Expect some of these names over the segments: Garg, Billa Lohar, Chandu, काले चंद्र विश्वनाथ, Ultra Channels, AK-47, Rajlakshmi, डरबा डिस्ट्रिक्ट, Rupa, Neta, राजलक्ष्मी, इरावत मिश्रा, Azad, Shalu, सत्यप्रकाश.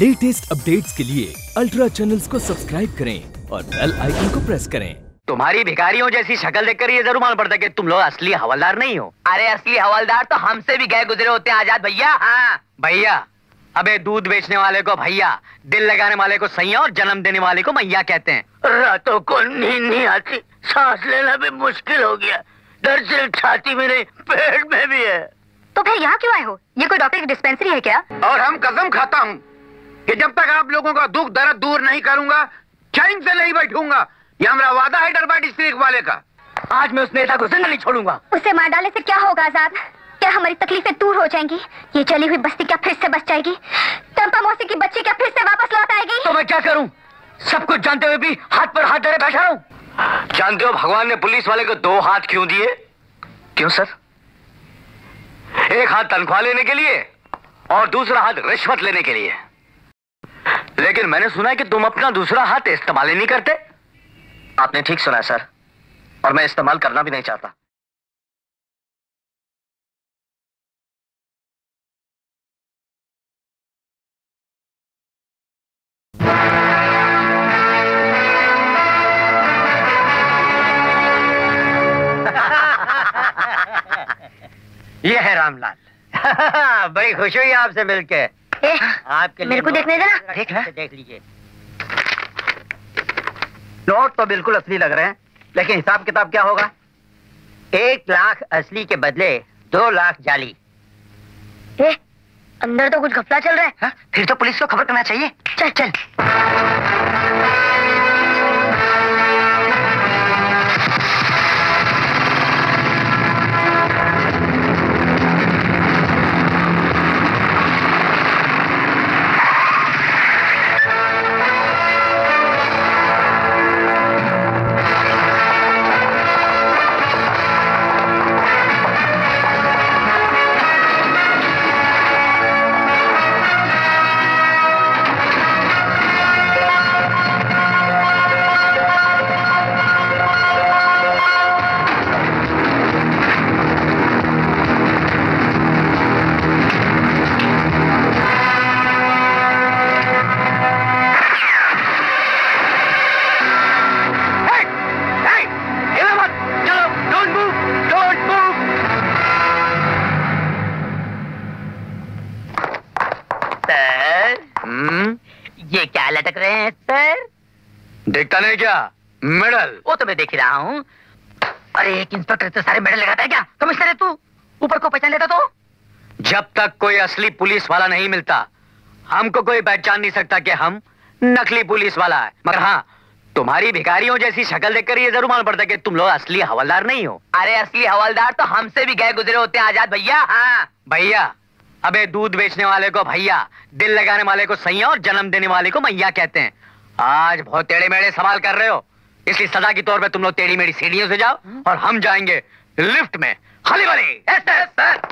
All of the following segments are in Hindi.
लेटेस्ट अपडेट्स के लिए अल्ट्रा चैनल्स को सब्सक्राइब करें और बेल आइकन को प्रेस करें। तुम्हारी भिखारियों जैसी शक्ल देखकर ये जरूर मालूम पड़ता है कि तुम लोग असली हवलदार नहीं हो। अरे असली हवलदार तो हमसे भी गए गुजरे होते हैं आजाद भैया। हाँ भैया, अबे दूध बेचने वाले को भैया, दिल लगाने वाले को सैया और जन्म देने वाले को मैया कहते हैं। रातों को नींद नहीं आती, सांस लेना भी मुश्किल हो गया, दर्द सिर्फ छाती में नहीं पेट में भी है। तो फिर यहाँ क्यों आए हो? ये कोई डॉक्टर की डिस्पेंसरी है क्या? और हम कसम खाता हूँ कि जब तक आप लोगों का दुख दर्द दूर नहीं करूंगा चैन से नहीं बैठूंगा। ये हमारा वादा है डरबा डिस्ट्रिक्ट वाले का। आज मैं उस नेता को जिंदा नहीं छोड़ूंगा। उसे मार डालने से क्या होगा आजाद? क्या हमारी तकलीफें दूर हो जाएंगी? ये चली हुई बस्ती क्या फिर से बच जाएगी? टंपा मौसी की बच्ची क्या फिर से वापस लौट आएगी? तो मैं क्या करूँ, सब कुछ जानते हुए भी हाथ पर हाथ धरे बैठा रहूं? जानते हो भगवान ने पुलिस वाले को दो हाथ क्यों दिए? क्यों सर? एक हाथ तनख्वाह लेने के लिए और दूसरा हाथ रिश्वत लेने के लिए। लेकिन मैंने सुना है कि तुम अपना दूसरा हाथ इस्तेमाल ही नहीं करते। आपने ठीक सुना है सर, और मैं इस्तेमाल करना भी नहीं चाहता। ये है रामलाल। बड़ी खुशी हुई आपसे मिलके। आपके मेरे को देखने देना। ठीक है, देख लीजिए। नोट तो बिल्कुल असली लग रहे हैं, लेकिन हिसाब किताब क्या होगा? 1 लाख असली के बदले 2 लाख जाली। अंदर तो कुछ घपला चल रहा है। हा? फिर तो पुलिस को खबर करना चाहिए। चल चल। लटक रहे हैं सर। देखता नहीं क्या मेडल? वो तो मैं देख रहा हूँ। अरे एक इंस्पेक्टर तो सारे मेडल लगाता है क्या? कमिश्नर है तू, ऊपर को पहचान लेता तो? जब तक कोई असली पुलिस वाला नहीं मिलता हमको कोई पहचान नहीं सकता कि हम नकली पुलिस वाला है। मगर हाँ, तुम्हारी भिखारियों जैसी शक्ल देखकर ये जरूर मालूम पड़ता है कि तुम लोग असली हवलदार नहीं हो। अरे असली हवलदार तो हमसे भी गए गुजरे होते हैं आजाद भैया। हाँ भैया, अबे दूध बेचने वाले को भैया, दिल लगाने वाले को सैया और जन्म देने वाले को मैया कहते हैं। आज बहुत टेढ़े मेढ़े सवाल कर रहे हो, इसलिए सदा के तौर पे तुम लोग टेढ़ी मेढ़ी सीढ़ियों से जाओ और हम जाएंगे लिफ्ट में। हली भली। Yes sir.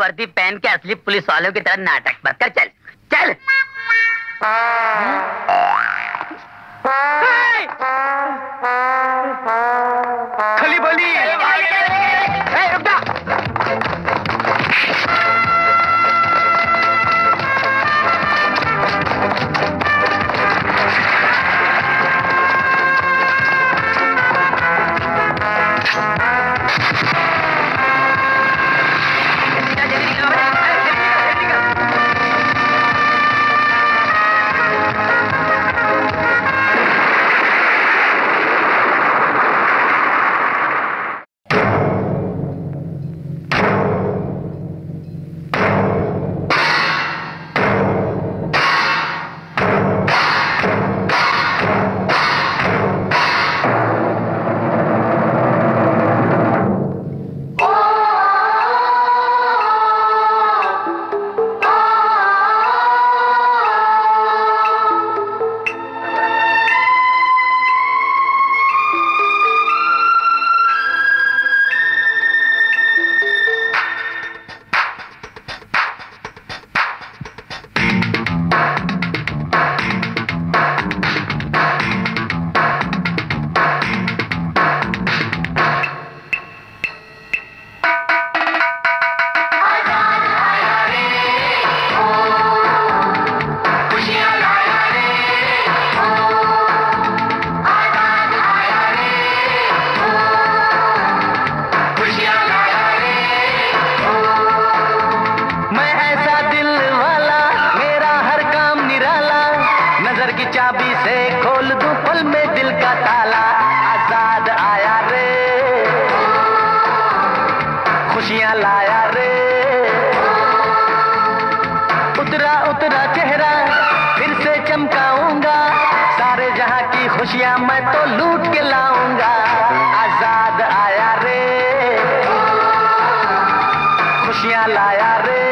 वर्दी पहन के असली पुलिस वालों की तरह नाटक मत कर। चल चल। खली बोली। रुक जा। खुशियाँ लाया रे। उतरा उतरा चेहरा फिर से चमकाऊंगा, सारे जहाँ की खुशियाँ मैं तो लूट के लाऊंगा। आजाद आया रे, खुशियाँ लाया रे।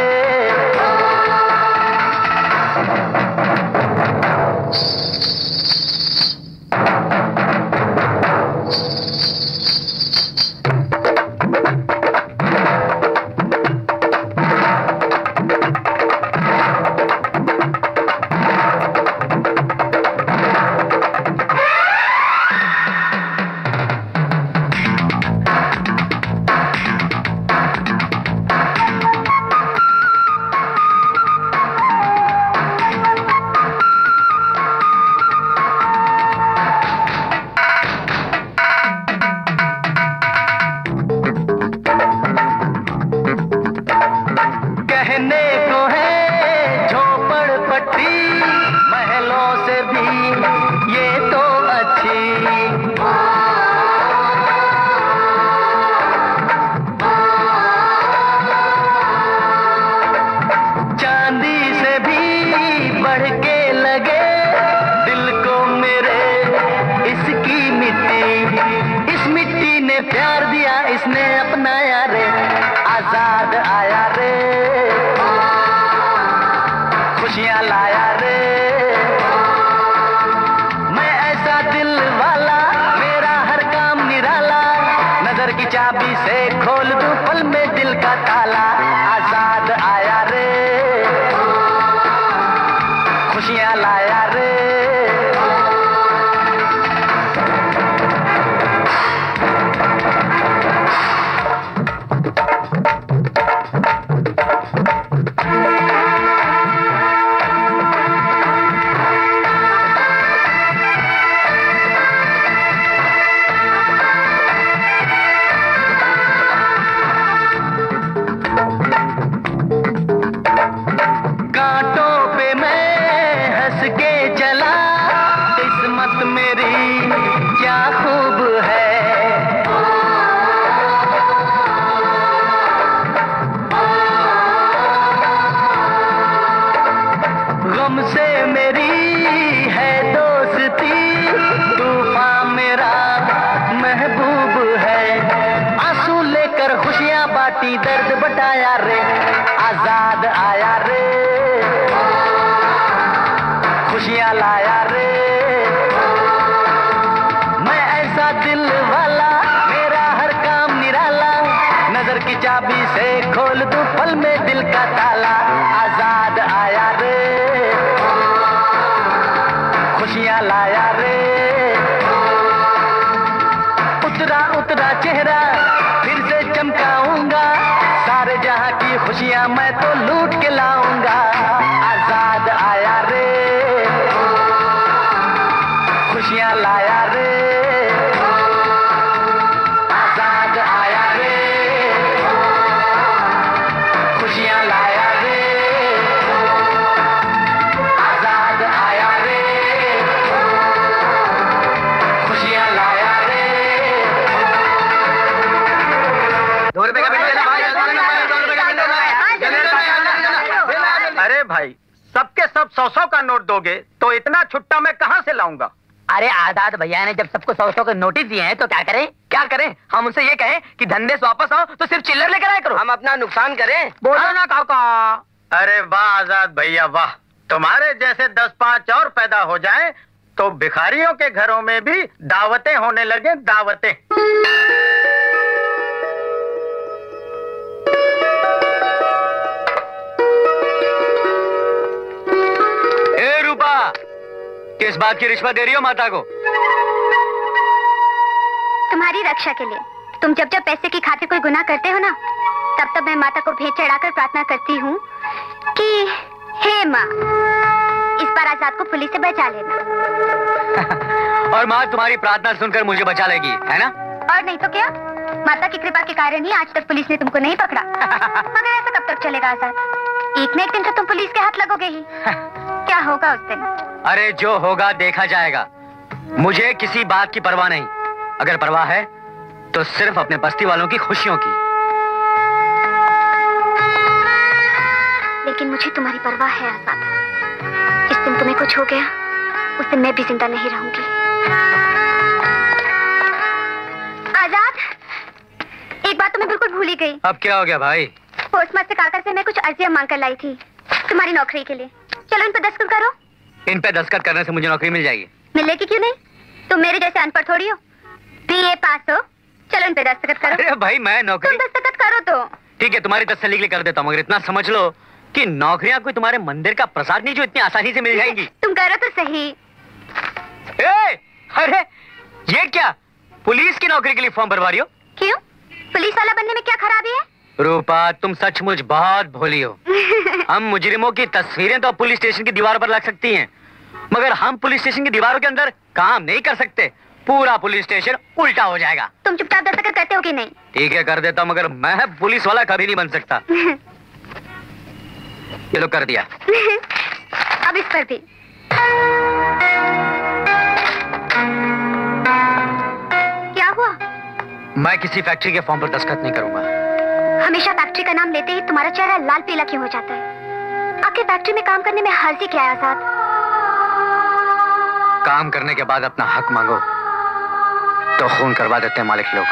भैया ने जब सबको 100-100 के नोटिस दिए हैं तो क्या करें? हम उनसे ये कहें कि धंधे से वापस आओ तो सिर्फ चिल्लर लेकर आया करो, हम अपना नुकसान करें? बोलो ना काका। अरे वाह आजाद भैया वाह, तुम्हारे जैसे 10-5 और पैदा हो जाएं तो भिखारियों के घरों में भी दावतें होने लगे। दावतें रूपा, किस बात की रिश्वत दे रही हो माता को? तुम्हारी रक्षा के लिए। तुम जब जब पैसे की खातिर कोई गुनाह करते हो ना, तब तब मैं माता को भेंट चढ़ाकर प्रार्थना करती हूँ कि हे माँ, इस बार आजाद को पुलिस से बचा लेना। और माँ तुम्हारी प्रार्थना सुनकर मुझे बचा लेगी, है ना? और नहीं तो क्या, माता की कृपा के कारण ही आज तक पुलिस ने तुमको नहीं पकड़ा। मगर ऐसा कब तक चलेगा आजाद? एक न एक दिन तो तुम पुलिस के हाथ लगोगे ही। क्या होगा उस दिन? अरे जो होगा देखा जाएगा, मुझे किसी बात की परवाह नहीं। अगर परवाह है तो सिर्फ अपने बस्ती वालों की खुशियों की। लेकिन मुझे तुम्हारी परवाह है आजाद। इस दिन तुम्हें कुछ हो गया, उस दिन मैं भी जिंदा नहीं रहूंगी। आजाद, एक बात तो मैं बिल्कुल भूल ही गई। अब क्या हो गया भाई? पोस्टमास्टर काका से मैं कुछ अर्जियां मांग कर लाई थी तुम्हारी नौकरी के लिए। चलो इन पे दस्तखत करो। इन पे दस्तखत करने से मुझे नौकरी मिल जाएगी? मिलेगी क्यों नहीं, तुम मेरे जैसे अनपढ़ थोड़ी हो, बीए पास हो। चलो इन पे दस्तखत करो। अरे भाई मैं नौकरी, तुम दस्तखत करो तो ठीक है, तुम्हारी तसल्ली के लिए कर देता हूँ, मगर इतना समझ लो कि नौकरियाँ कोई तुम्हारे मंदिर का प्रसाद नहीं जो इतनी आसानी से मिल जाएगी। तुम करो तो सही। अरे ये क्या, पुलिस की नौकरी के लिए फॉर्म भरवा रही हो? क्यों, पुलिस वाला बनने में क्या खराबी है? रूपा तुम सचमुच बहुत भोली हो। हम मुजरिमों की तस्वीरें तो पुलिस स्टेशन की दीवार पर लग सकती हैं, मगर हम पुलिस स्टेशन की दीवारों के अंदर काम नहीं कर सकते। पूरा पुलिस स्टेशन उल्टा हो जाएगा। तुम चुपचाप दस्तखत करते हो कि नहीं? ठीक है कर देता, मगर मैं पुलिस वाला कभी नहीं बन सकता। ये लो कर दिया। अब इस पर भी। क्या हुआ? मैं किसी फैक्ट्री के फॉर्म पर दस्तखत नहीं करूंगा। हमेशा फैक्ट्री का नाम लेते ही तुम्हारा चेहरा लाल पीला क्यों हो जाता है? आपके फैक्ट्री में काम करने में हर्जी क्या है आजाद? काम करने के बाद अपना हक मांगो तो खून करवा देते हैं मालिक लोग।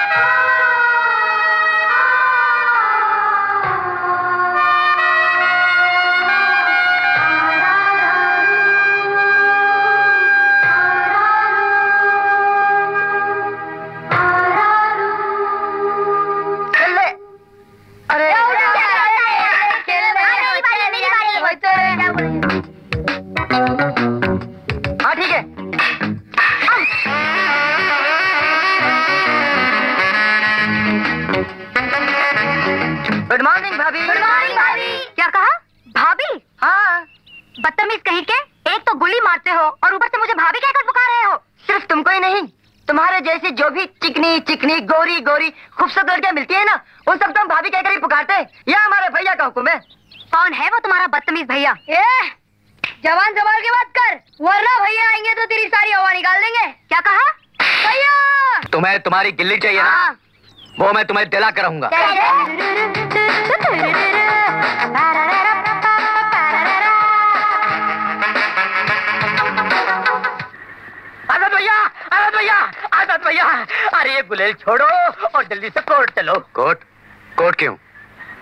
तुम्हारी गिल्ली चाहिए ना, वो मैं तुम्हें दिला कर रहूंगा। आजाद भैया, आजाद भैया, आजाद भैया, अरे ये गुलेल छोड़ो और जल्दी से कोर्ट चलो। कोर्ट? कोर्ट क्यों?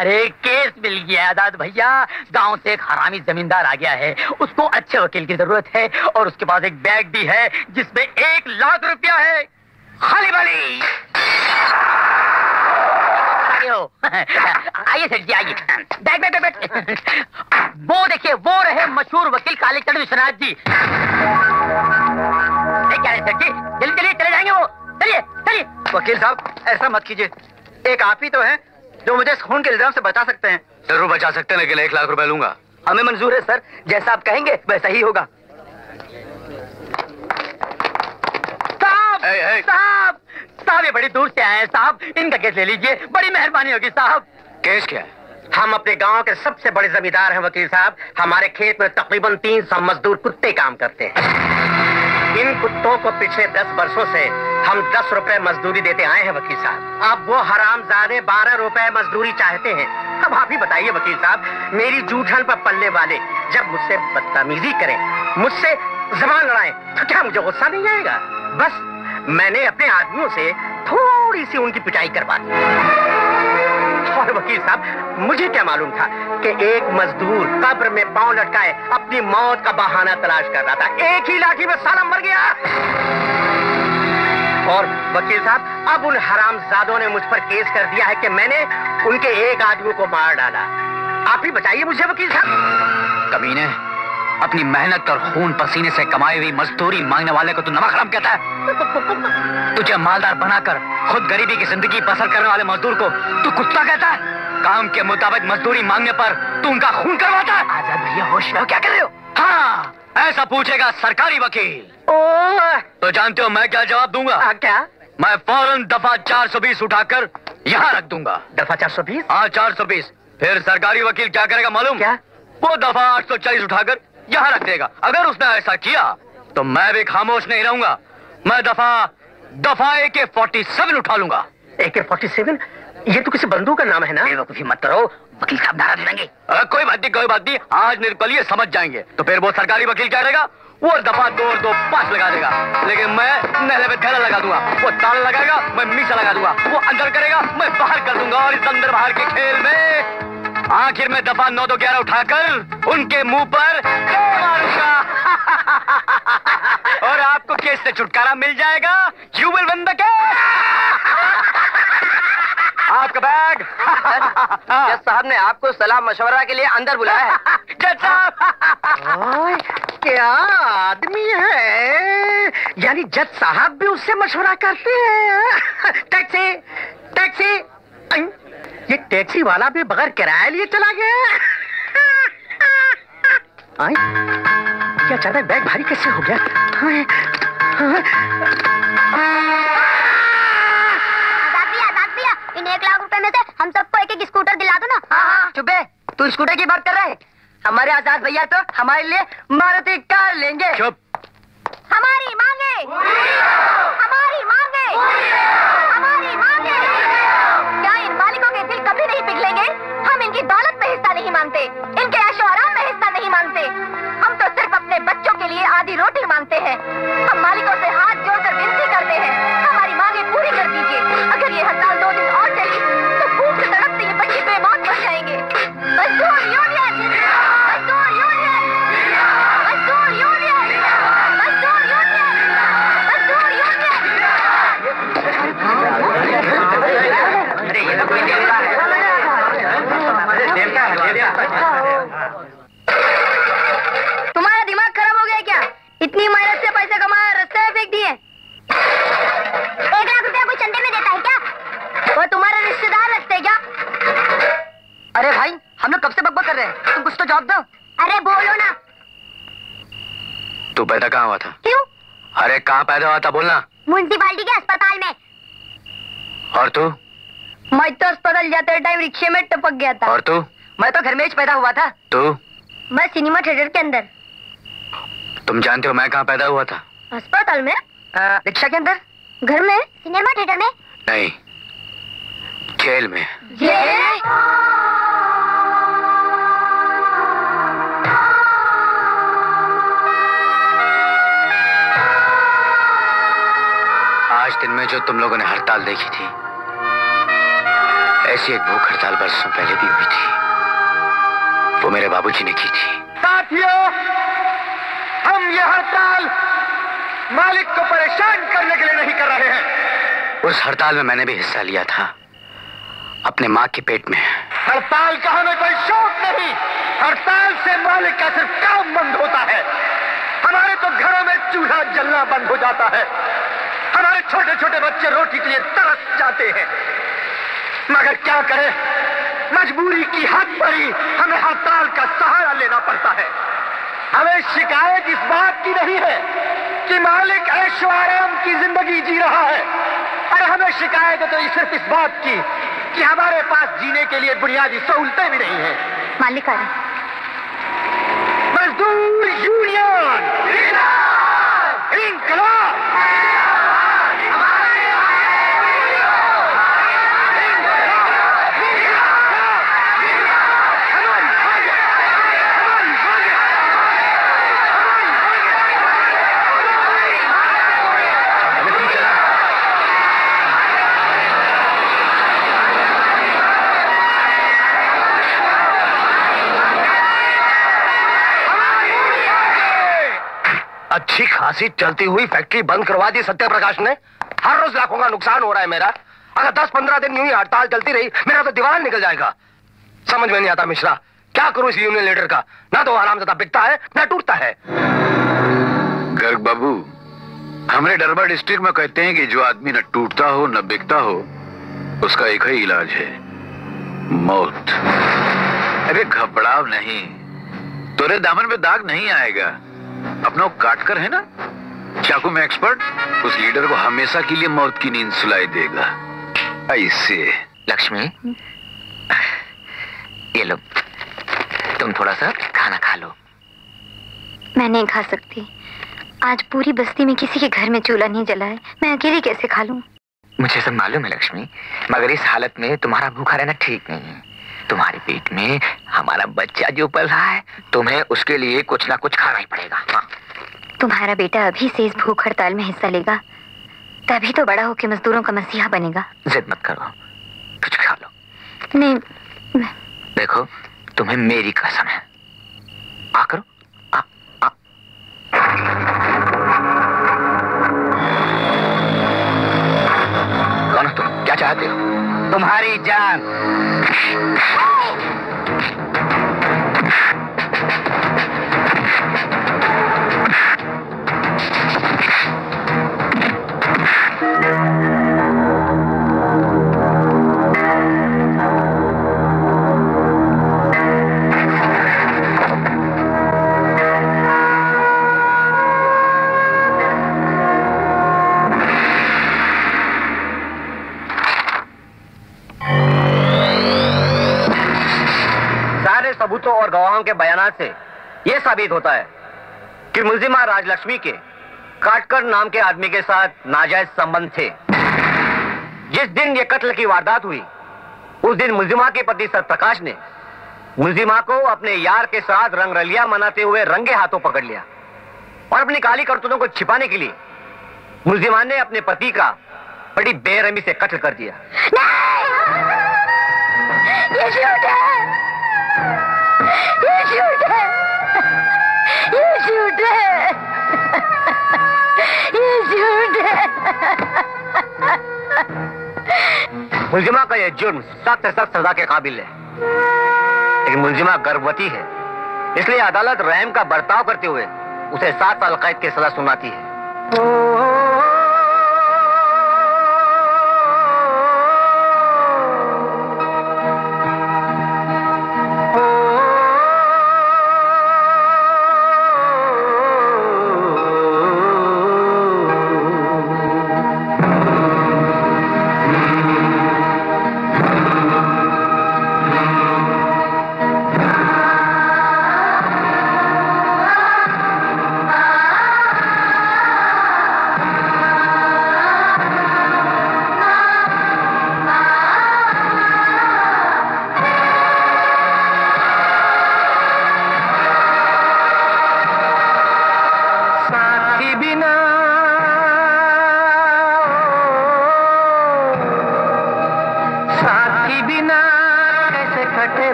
अरे केस मिल गया आजाद भैया, गांव से एक हरामी जमींदार आ गया है, उसको अच्छे वकील की जरूरत है और उसके पास एक बैग भी है जिसमें 1,00,000 रुपया है। खाली बाली आइए सेठ जी, आइए बैठ बैठ बैठ। वो देखिए, वो रहे मशहूर वकील काले चंद्र विश्वनाथ जी। सेठ जी जल्दी चलिए, चले जाएंगे वो, चलिए चलिए। वकील साहब ऐसा मत कीजिए, एक आप ही तो हैं जो मुझे इस खून के इल्जाम से बचा सकते हैं। जरूर बचा सकते हैं, लेकिन 1,00,000 रुपए लूंगा। हमें मंजूर है सर, जैसा आप कहेंगे वैसा ही होगा। साहब साहब ये बड़ी दूर से आए हैं साहब, इनका केस ले लीजिए, बड़ी मेहरबानी होगी साहब। केस क्या है? हम अपने गांव के सबसे बड़े जमींदार हैं वकील साहब, हमारे खेत में तकरीबन 300 मजदूर कुत्ते काम करते हैं। इन कुत्तों को पिछले 10 वर्षों से हम 10 रुपए मजदूरी देते आए हैं वकील साहब, अब वो हरामजादे 12 रुपए मजदूरी चाहते हैं। अब आप ही बताइए वकील साहब, मेरी जूठन पर पलने वाले जब मुझसे बदतमीजी करें, मुझसे जबान लड़ाएं तो क्या मुझे गुस्सा नहीं आएगा? बस मैंने अपने आदमियों से थोड़ी सी उनकी पिटाई करवा दी। और वकील साहब मुझे क्या मालूम था कि एक मजदूर कब्र में पांव लटकाए अपनी मौत का बहाना तलाश कर रहा था, एक ही लाठी में साला मर गया। और वकील साहब अब उन हरामजादों ने मुझ पर केस कर दिया है कि मैंने उनके एक आदमी को मार डाला। आप ही बताइए मुझे वकील साहब। कमीने, अपनी मेहनत और खून पसीने से कमाई हुई मजदूरी मांगने वाले को तू नमक हराम कहता है? तुझे मालदार बनाकर खुद गरीबी की जिंदगी बसर करने वाले मजदूर को तू कुत्ता कहता है? काम के मुताबिक मजदूरी मांगने पर तू उनका खून करवाता है? आजाद भैया होश में हो, क्या कर रहे हो? हाँ ऐसा पूछेगा सरकारी वकील तो जानते हो मैं क्या जवाब दूंगा? क्या मैं फौरन दफा 420 उठाकर यहाँ रख दूंगा। दफा 420? हाँ 420। फिर सरकारी वकील क्या करेगा मालूम? क्या? वो दफा 840 उठाकर यहाँ रख देगा। अगर उसने ऐसा किया तो मैं भी खामोश नहीं रहूंगा, मैं दफा AK-47 उठा लूंगा। AK-47? ये तो किसी बंधु का नाम है ना? बेवकूफी मत करो, वकील साहब धरा देंगे। कोई बात नहीं, कोई बात नहीं, आज निर्बलीय समझ जाएंगे तो फिर वो सरकारी वकील क्या रहेगा, वो दफा 2 और 2 5 लगा देगा, लेकिन मैं नहले पे थैला लगा दूंगा, वो ताला लगाएगा, मैं मीसा लगा दूंगा, वो अंदर करेगा, मैं बाहर कर दूंगा, और इस अंदर बाहर के खेल में आखिर में दफा 9-2-11 उठाकर उनके मुंह पर मारूंगा और आपको केस से छुटकारा मिल जाएगा। You will win the case. आपका बैग। जज साहब ने आपको सलाह मशवरा के लिए अंदर बुलाया है। जज साहब क्या आदमी है, यानी जज साहब भी उससे मशवरा करते हैं। टैक्सी टैक्सी, ये टैक्सी वाला भी बगैर किराया लिए चला गया। क्या चल रहा है, बैग भारी कैसे हो गया? इन 1 लाख रुपए में से हम सबको 1-1 स्कूटर दिला दो ना। हाँ। चुपे, तू स्कूटर की बात कर रहा है? हमारे आजाद भैया तो हमारे लिए मारुति कार लेंगे। चुप। हमारी मांगे, हमारी मांगे, हमारी मांगे। क्या इन मालिकों के दिल कभी नहीं पिघलेंगे? हम इनकी दौलत में हिस्सा नहीं मांगते, इनके ऐशो आराम में हिस्सा नहीं मांगते, हम तो सिर्फ अपने बच्चों के लिए आधी रोटी मांगते हैं। हम मालिकों से हाथ जोड़कर विनती करते हैं, हमारी मांगे पूरी कर दीजिए। अगर ये हड़ताल 2 दिन मजदूर यूनियन, मजदूर यूनियन, मजदूर यूनियन, मजदूर यूनियन, मजदूर यूनियन। अरे ये तो कोई देवता है, अरे देवता है, देवता। तुम्हारा दिमाग खराब हो गया क्या? इतनी मेहनत से पैसे कमाया, रास्ते में फेंक दिए। 1 लाख रुपया कोई चंदे में देता है क्या? वो तुम्हारा रिश्तेदार रखते क्या? अरे भाई हम लोग कब से बकबक कर रहे हैं, तुम कुछ तो जवाब दो। अरे बोलो ना। तू पैदा कहाँ हुआ था? क्यों? अरे कहाँ पैदा हुआ था बोलना। म्यूनसिपालिटी के अस्पताल में। और तू? मैं तो अस्पताल जाते टाइम रिक्शे में टपक गया था। और तू? मैं तो घर में ही पैदा हुआ था। तू? मैं सिनेमा थिएटर के अंदर। तुम जानते हो मैं कहाँ पैदा हुआ था? अस्पताल में। रिक्शा के अंदर? घर में? सिनेमा थिएटर में? नहीं, जेल में। आज दिन में जो तुम लोगों ने हड़ताल देखी थी, ऐसी एक भूख हड़ताल बरसों पहले भी हुई थी, वो मेरे बाबूजी ने की थी। साथियों, हम ये हड़ताल मालिक को परेशान करने के लिए नहीं कर रहे हैं। उस हड़ताल में मैंने भी हिस्सा लिया था, अपने माँ के पेट में। हड़ताल का हमें कोई शौक नहीं, हड़ताल से मालिक का सिर्फ काम बंद होता है, हमारे तो घरों में चूल्हा जलना बंद हो जाता है, हमारे छोटे छोटे बच्चे रोटी के लिए तरस जाते हैं। मगर क्या करें, मजबूरी की हद पड़ी, हमें हड़ताल का सहारा लेना पड़ता है। हमें शिकायत इस बात की नहीं है कि मालिक ऐशो आराम की जिंदगी जी रहा है, और हमें शिकायत है तो सिर्फ इस बात की कि हमारे पास जीने के लिए बुनियादी सहूलतें भी नहीं है। मालिक आ रहे। मजदूर यूनियन जिंदाबाद, इंकलाब। अच्छी खासी चलती हुई फैक्ट्री बंद करवा दी सत्यप्रकाश ने। हर रोज लाखों का नुकसान हो रहा है मेरा। अगर 10-15 दिन यूं ही हड़ताल चलती रही, मेरा तो दीवार निकल जाएगा। समझ में नहीं आता मिश्रा, क्या करूं इस यूनियन लीडर का? ना तो हरामजादा बिकता है, ना टूटता है। गर्ग बाबू, हमारे डरबा डिस्ट्रिक्ट में कहते हैं कि जो आदमी न टूटता हो न बिकता हो, उसका एक ही इलाज है, मौत। अरे घबराओ नहीं, तुरे दामन में दाग नहीं आएगा। अपना काट कर है ना चाकू में एक्सपर्ट, उस लीडर को हमेशा के लिए मौत की नींद सुलाई देगा। ऐसे लक्ष्मी, ये लो, तुम थोड़ा सा खाना खा लो। मैं नहीं खा सकती, आज पूरी बस्ती में किसी के घर में चूल्हा नहीं जला है, मैं अकेली कैसे खा लूं? मुझे सब मालूम है लक्ष्मी, मगर इस हालत में तुम्हारा भूखा रहना ठीक नहीं है। तुम्हारे पेट में हमारा बच्चा जो पल रहा है, तुम्हें उसके लिए कुछ ना कुछ खाना ही पड़ेगा। हाँ। तुम्हारा बेटा अभी से इस भूख हड़ताल में हिस्सा लेगा, तभी तो बड़ा होकर मजदूरों का मसीहा बनेगा। जिद मत करो, कुछ खा लो। नहीं। देखो, तुम्हें मेरी कसम है। आ करो। कौन हो तुम, क्या चाहते हो? तुम्हारी जान। सबूतों और गवाहों के बयानात से यह साबित होता है कि मुलजिमा राजलक्ष्मी के काटकर नाम के आदमी के साथ नाजायज संबंध थे। जिस दिन यह कत्ल की वारदात हुई, उस दिन मुलजिमा के पति सतप्रकाश ने मुलजिमा को अपने यार के साथ रंग रलिया मनाते हुए रंगे हाथों पकड़ लिया और अपनी काली करतूतों को छिपाने के लिए मुलजिमा ने अपने पति का बड़ी बेरहमी से कत्ल कर दिया। ये झूठ है। मुलजिमा का यह जुर्म सख्त से सख्त सजा के काबिल है, लेकिन मुलजिमा गर्भवती है, इसलिए अदालत रहम का बर्ताव करते हुए उसे 7 साल कैद की सजा सुनाती है।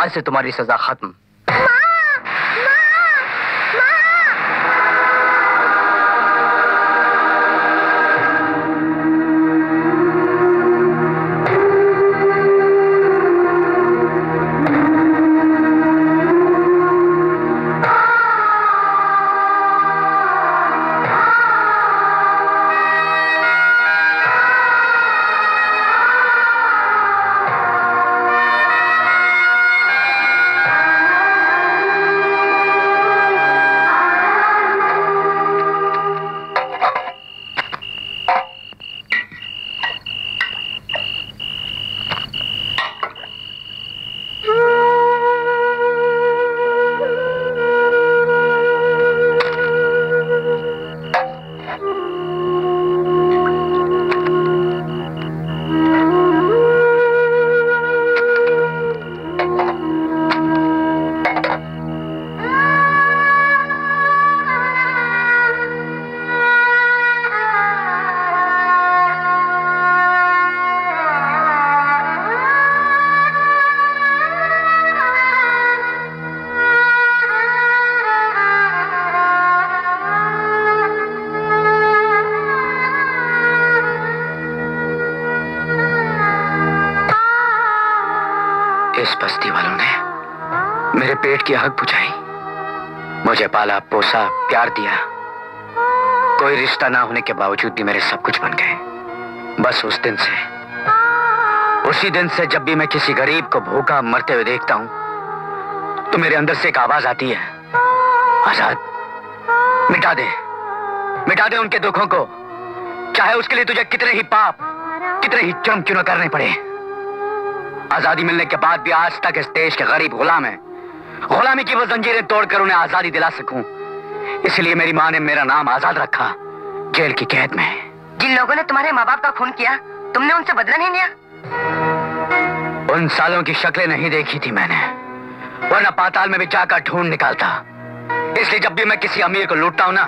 आज से तुम्हारी सजा खत्म। हक बुझाई, मुझे पाला पोसा प्यार दिया, कोई रिश्ता ना होने के बावजूद भी मेरे सब कुछ बन गए। बस उसी दिन से जब भी मैं किसी गरीब को भूखा मरते हुए देखता हूं तो मेरे अंदर से एक आवाज आती है, आजाद मिटा दे उनके दुखों को, चाहे उसके लिए तुझे कितने ही पाप कितने ही कर्म क्यों न करने पड़े। आजादी मिलने के बाद भी आज तक इस देश के गरीब गुलाम है, गुलामी की वो जंजीरें तोड़कर उन्हें आजादी दिला सकूं, इसलिए मेरी माँ ने मेरा नाम आजाद रखा। जेल की कैद में जिन लोगों ने तुम्हारे माँ बाप का खून किया तुमने उनसे बदला नहीं लिया? उन सालों की शक्लें नहीं देखी थी मैंने, वरना पाताल में भी जाकर ढूंढ निकालता। इसलिए जब भी मैं किसी अमीर को लूटता हूँ ना,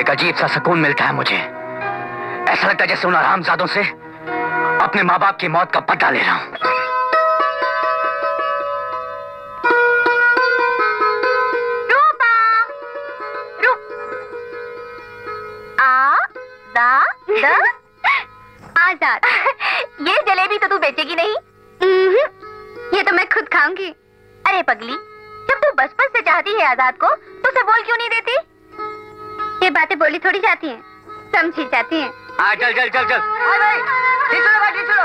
एक अजीब सा सुकून मिलता है मुझे, ऐसा लगता है जैसे उन हरामजादों से अपने माँ बाप की मौत का पता ले रहा हूँ। आजाद, ये जलेबी तो तू बेचेगी नहीं? ये तो मैं खुद खाऊंगी। अरे पगली, जब तू बचपन से चाहती है आजाद को तो उसे बोल क्यों नहीं देती? ये बातें बोली थोड़ी जाती हैं, समझी जाती हैं। हाँ चल चल चल चल। भाई, ढील चलो।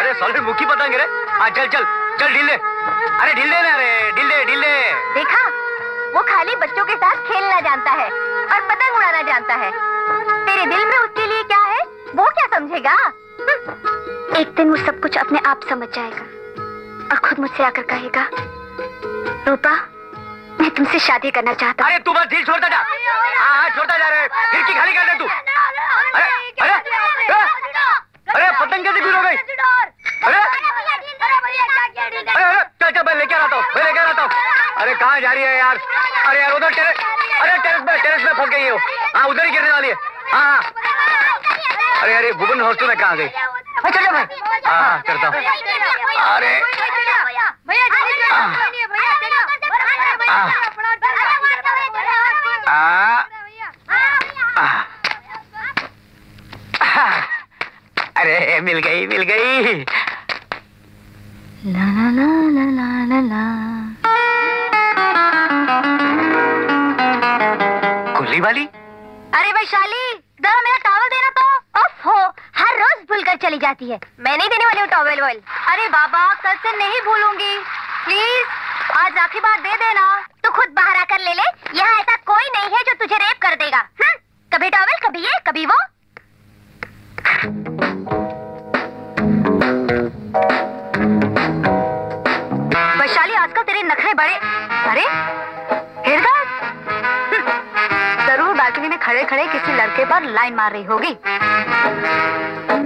अरे सॉल्ट मुक्की पतंग रे। हाँ चल चल चल ढील ले। अरे ढील ले ना रे, ढील ले। देखा, वो खाली बच्चों के साथ खेलना जानता है और पतंग उड़ाना जानता है। तेरे दिल में उसके लिए क्या है वो क्या समझेगा? एक दिन वो सब कुछ अपने आप समझ जाएगा और खुद मुझसे आकर कहेगा, रूपा मैं तुमसे शादी करना चाहता हूँ। अरे तू बस दिल छोड़ता जा। हाँ छोड़ता जा रे, दिल की खाली कर दे तू। अरे पतंग कैसे गुल हो गई? अरे चल मैं लेकर आता हूँ, अरे कहाँ जा रही है यार? अरे यार उधर टेरेस में फंस गई हो। हाँ उधर ही गिरने वाली है। हाँ अरे भुवन हॉस्टल में कहाँ गई? चल भाई, हाँ करता हूँ। अरे अरे मिल गई। ला ला ला ला ला ला। कुली वाली? अरे भाई शाली, जरा मेरा टॉवल देना तो। ओफ हो, हर रोज भूलकर चली जाती है। मैं नहीं देने वाली हूँ टॉवल वॉल। अरे बाबा कल से नहीं भूलूंगी, प्लीज आज आखिरी बार दे देना। तू खुद बाहर आकर ले ले, यहाँ ऐसा कोई नहीं है जो तुझे रेप कर देगा। कभी टॉवल, कभी ये, कभी वो। वैशाली आजकल तेरे नखरे बड़े। अरे जरूर बालकनी में खड़े खड़े किसी लड़के पर लाइन मार रही होगी। तुम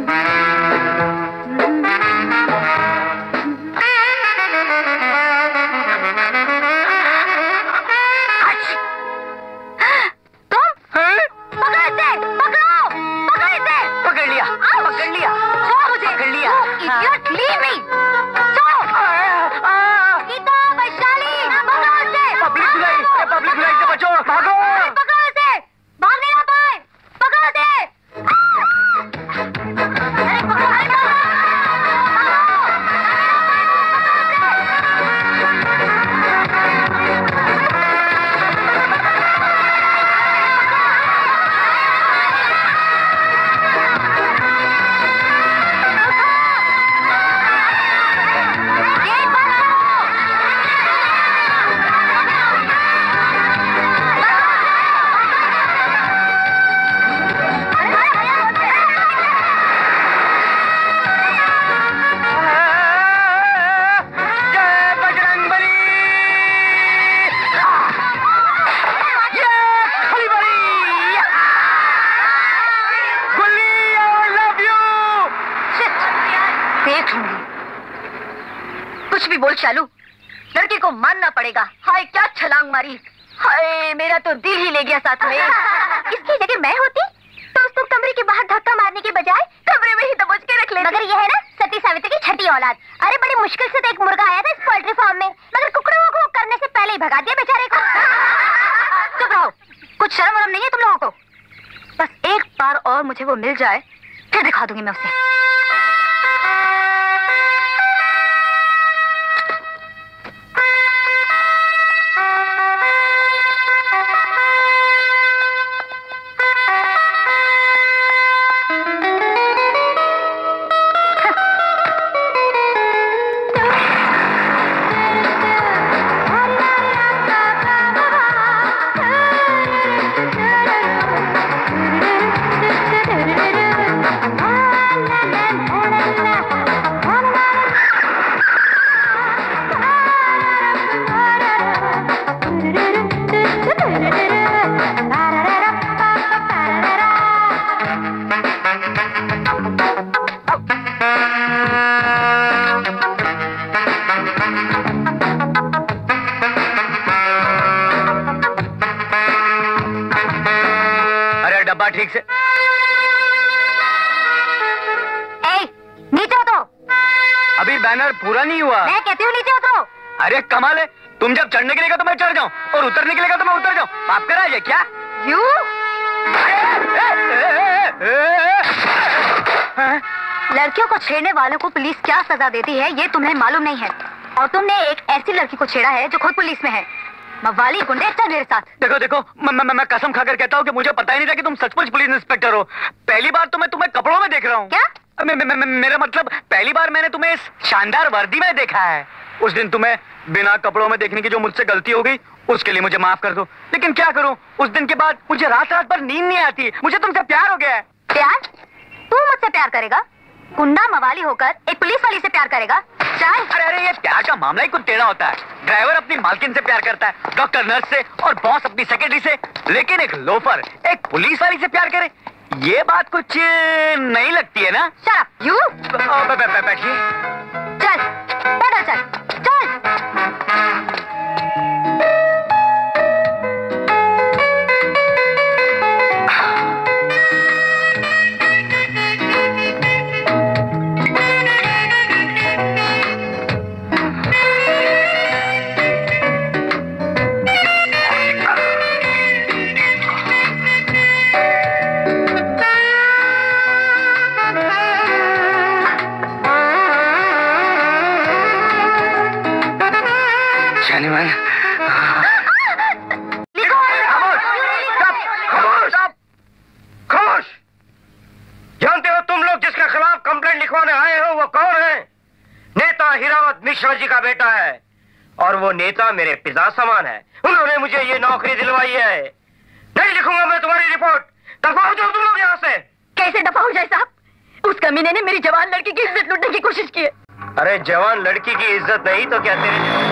पकड़ लिया। बोल शालू, लड़के को मानना पड़ेगा। हाय क्या छलांग मारी, हाय मेरा तो दिल ही ले गया साथ में। इसकी जगह मैं होती तो उसको कमरे के बाहर धक्का मारने के बजाय कमरे में ही दबोच के रख लेती। मगर यह है ना सती सावित्री की छठी औलाद। अरे बड़ी मुश्किल से तो एक मुर्गा आया था इस पोल्ट्री फार्म में, मगर कुकड़ों को करने से पहले ही भगा दिया बेचारे को। चुप रहो, कुछ शर्म वरम नहीं है तुम लोगों को। बस एक बार और मुझे वो मिल जाए फिर दिखा दूंगी मैं उसे। देती है ये तुम्हें मालूम नहीं है, और तुमने एक ऐसी लड़की को छेड़ा है जो खुद पुलिस में है। मवाली गुंडे मेरे साथ। देखो देखो मैं कसम खाकर कहता हूँ कि मुझे पता ही नहीं था कि तुम सचमुच पुलिस इंस्पेक्टर हो। पहली बार तो मैं तुम्हें कपड़ों में देख रहा हूँ। क्या? मेरा मतलब पहली बार मैंने तुम्हें इस शानदार वर्दी में देखा है। उस दिन तुम्हें बिना कपड़ों में देखने की जो मुझसे गलती हो गई उसके लिए मुझे माफ कर दो, लेकिन क्या करूँ उस दिन के बाद मुझे रात रात भर नींद नहीं आती। मुझे तुमसे प्यार हो गया है। प्यार? तू मुझसे प्यार करेगा? गुंडा मवाली होकर एक पुलिस वाली से प्यार करेगा? अरे ये प्यार का मामला ही कुछ टेढ़ा होता है। ड्राइवर अपनी मालकिन से प्यार करता है, डॉक्टर नर्स से, और बॉस अपनी सेक्रेटरी से, लेकिन एक लोफर एक पुलिस वाली से प्यार करे ये बात कुछ नहीं लगती है ना? यू बैठिए। चल पैदल चल चल। मिश्रा जी का बेटा है और वो नेता मेरे पिता समान है। उन्होंने मुझे ये नौकरी दिलवाई है। नहीं लिखूंगा मैं तुम्हारी रिपोर्ट। दफा हो जाओ तुम लोग यहाँ से। कैसे दफा हो जाए साहब? उस कमीने ने मेरी जवान लड़की की इज्जत लूटने की कोशिश की है। अरे जवान लड़की की इज्जत नहीं तो क्या तेरे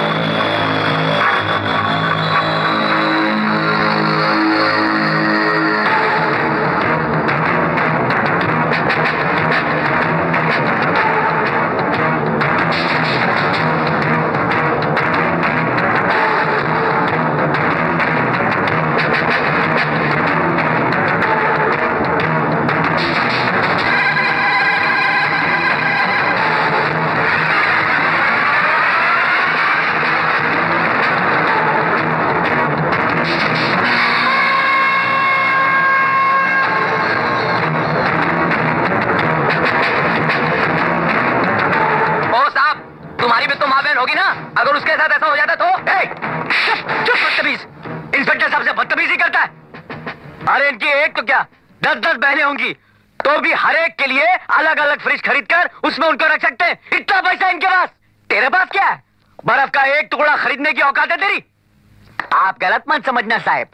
समझना साहब।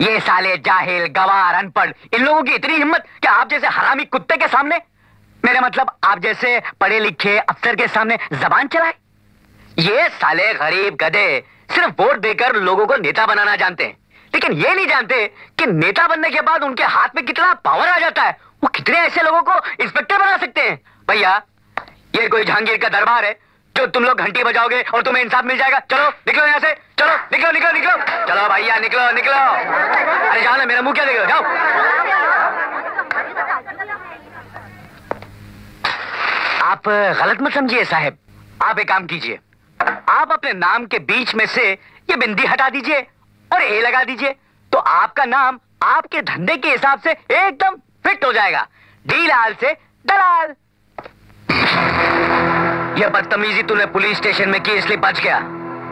ये साले जाहिल गवार अनपढ़ इन लोगों की इतनी हिम्मत कि आप जैसे हरामी कुत्ते के सामने, मेरा मतलब आप जैसे पढ़े लिखे अफसर के सामने जबान चलाए। ये साले गरीब गधे सिर्फ वोट देकर लोगों को नेता बनाना जानते हैं, लेकिन ये नहीं जानते कि नेता बनने के बाद उनके हाथ में कितना पावर आ जाता है। वो कितने ऐसे लोगों को इंस्पेक्टर बना सकते हैं। भैया ये कोई जहांगीर का दरबार है जो तुम लोग घंटी बजाओगे और तुम्हें इंसाफ मिल जाएगा। चलो निकलो यहाँ से, चलो निकलो निकलो निकलो, चलो भैया निकलो निकलो। अरे जाओ ना, मेरा मुंह क्या देख रहे हो, जाओ। आप गलत मत समझिए साहब, आप एक काम कीजिए, आप अपने नाम के बीच में से ये बिंदी हटा दीजिए और ए लगा दीजिए, तो आपका नाम आपके धंधे के हिसाब से एकदम फिट हो जाएगा, डी लाल से दलाल। यह बदतमीजी तूने पुलिस स्टेशन में की इसलिए बच गया,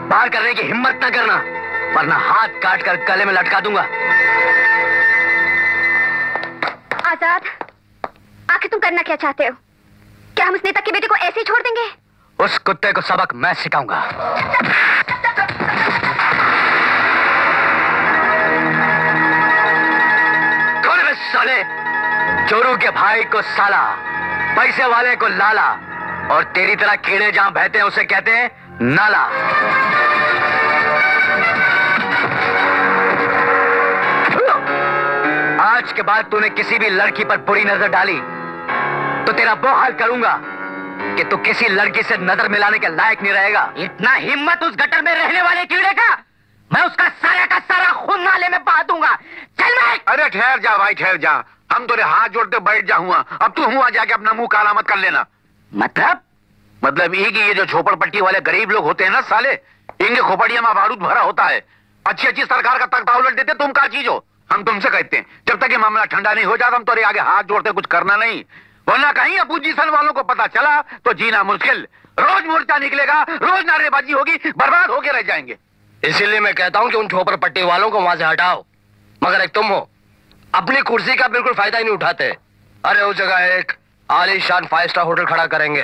बाहर करने की हिम्मत ना करना वरना हाथ काट कर गले में लटका दूंगा। आजाद, आखिर तुम करना क्या चाहते हो? क्या हम उस नेता के बेटे को ऐसे ही छोड़ देंगे? उस कुत्ते को सबक मैं सिखाऊंगा। कौन है साले? चोरू के भाई को साला, पैसे वाले को लाला, और तेरी तरह कीड़े जहां बहते हैं उसे कहते हैं नाला। आज के बाद तूने किसी भी लड़की पर बुरी नजर डाली तो तेरा वो हाल करूंगा कि तू किसी लड़की से नजर मिलाने के लायक नहीं रहेगा। इतना हिम्मत उस गटर में रहने वाले कीड़े का, मैं उसका सारा का सारा खून नाले में बहा दूंगा। चल मैं। अरे ठहर जा भाई, ठहर जा, हम तेरे हाथ जोड़ते बैठ जा हुआ। अब तू हुआ जाके अपना मुंह काला मत कर लेना। मतलब ये कि ये जो झोपड़पट्टी वाले गरीब लोग होते हैं ना साले, इनके खोपड़िया में बारूद भरा होता है। अच्छी अच्छी सरकार का तख्ता उलट देते, तुम क्या चीज हो? हम तुमसे कहते हैं जब तक ये मामला ठंडा नहीं हो जाता हम तेरे आगे हाथ जोड़ते कुछ करना नहीं, वरना कहीं अपोजिशन वालों को पता चला तो जीना मुश्किल। रोज मोर्चा निकलेगा, रोज नारेबाजी होगी, बर्बाद होके रह जाएंगे। इसीलिए मैं कहता हूँ कि उन झोपड़पट्टी वालों को वहां से हटाओ, मगर एक तुम हो अपनी कुर्सी का बिल्कुल फायदा ही नहीं उठाते। अरे उस जगह एक आलीशान 5 स्टार होटल खड़ा करेंगे,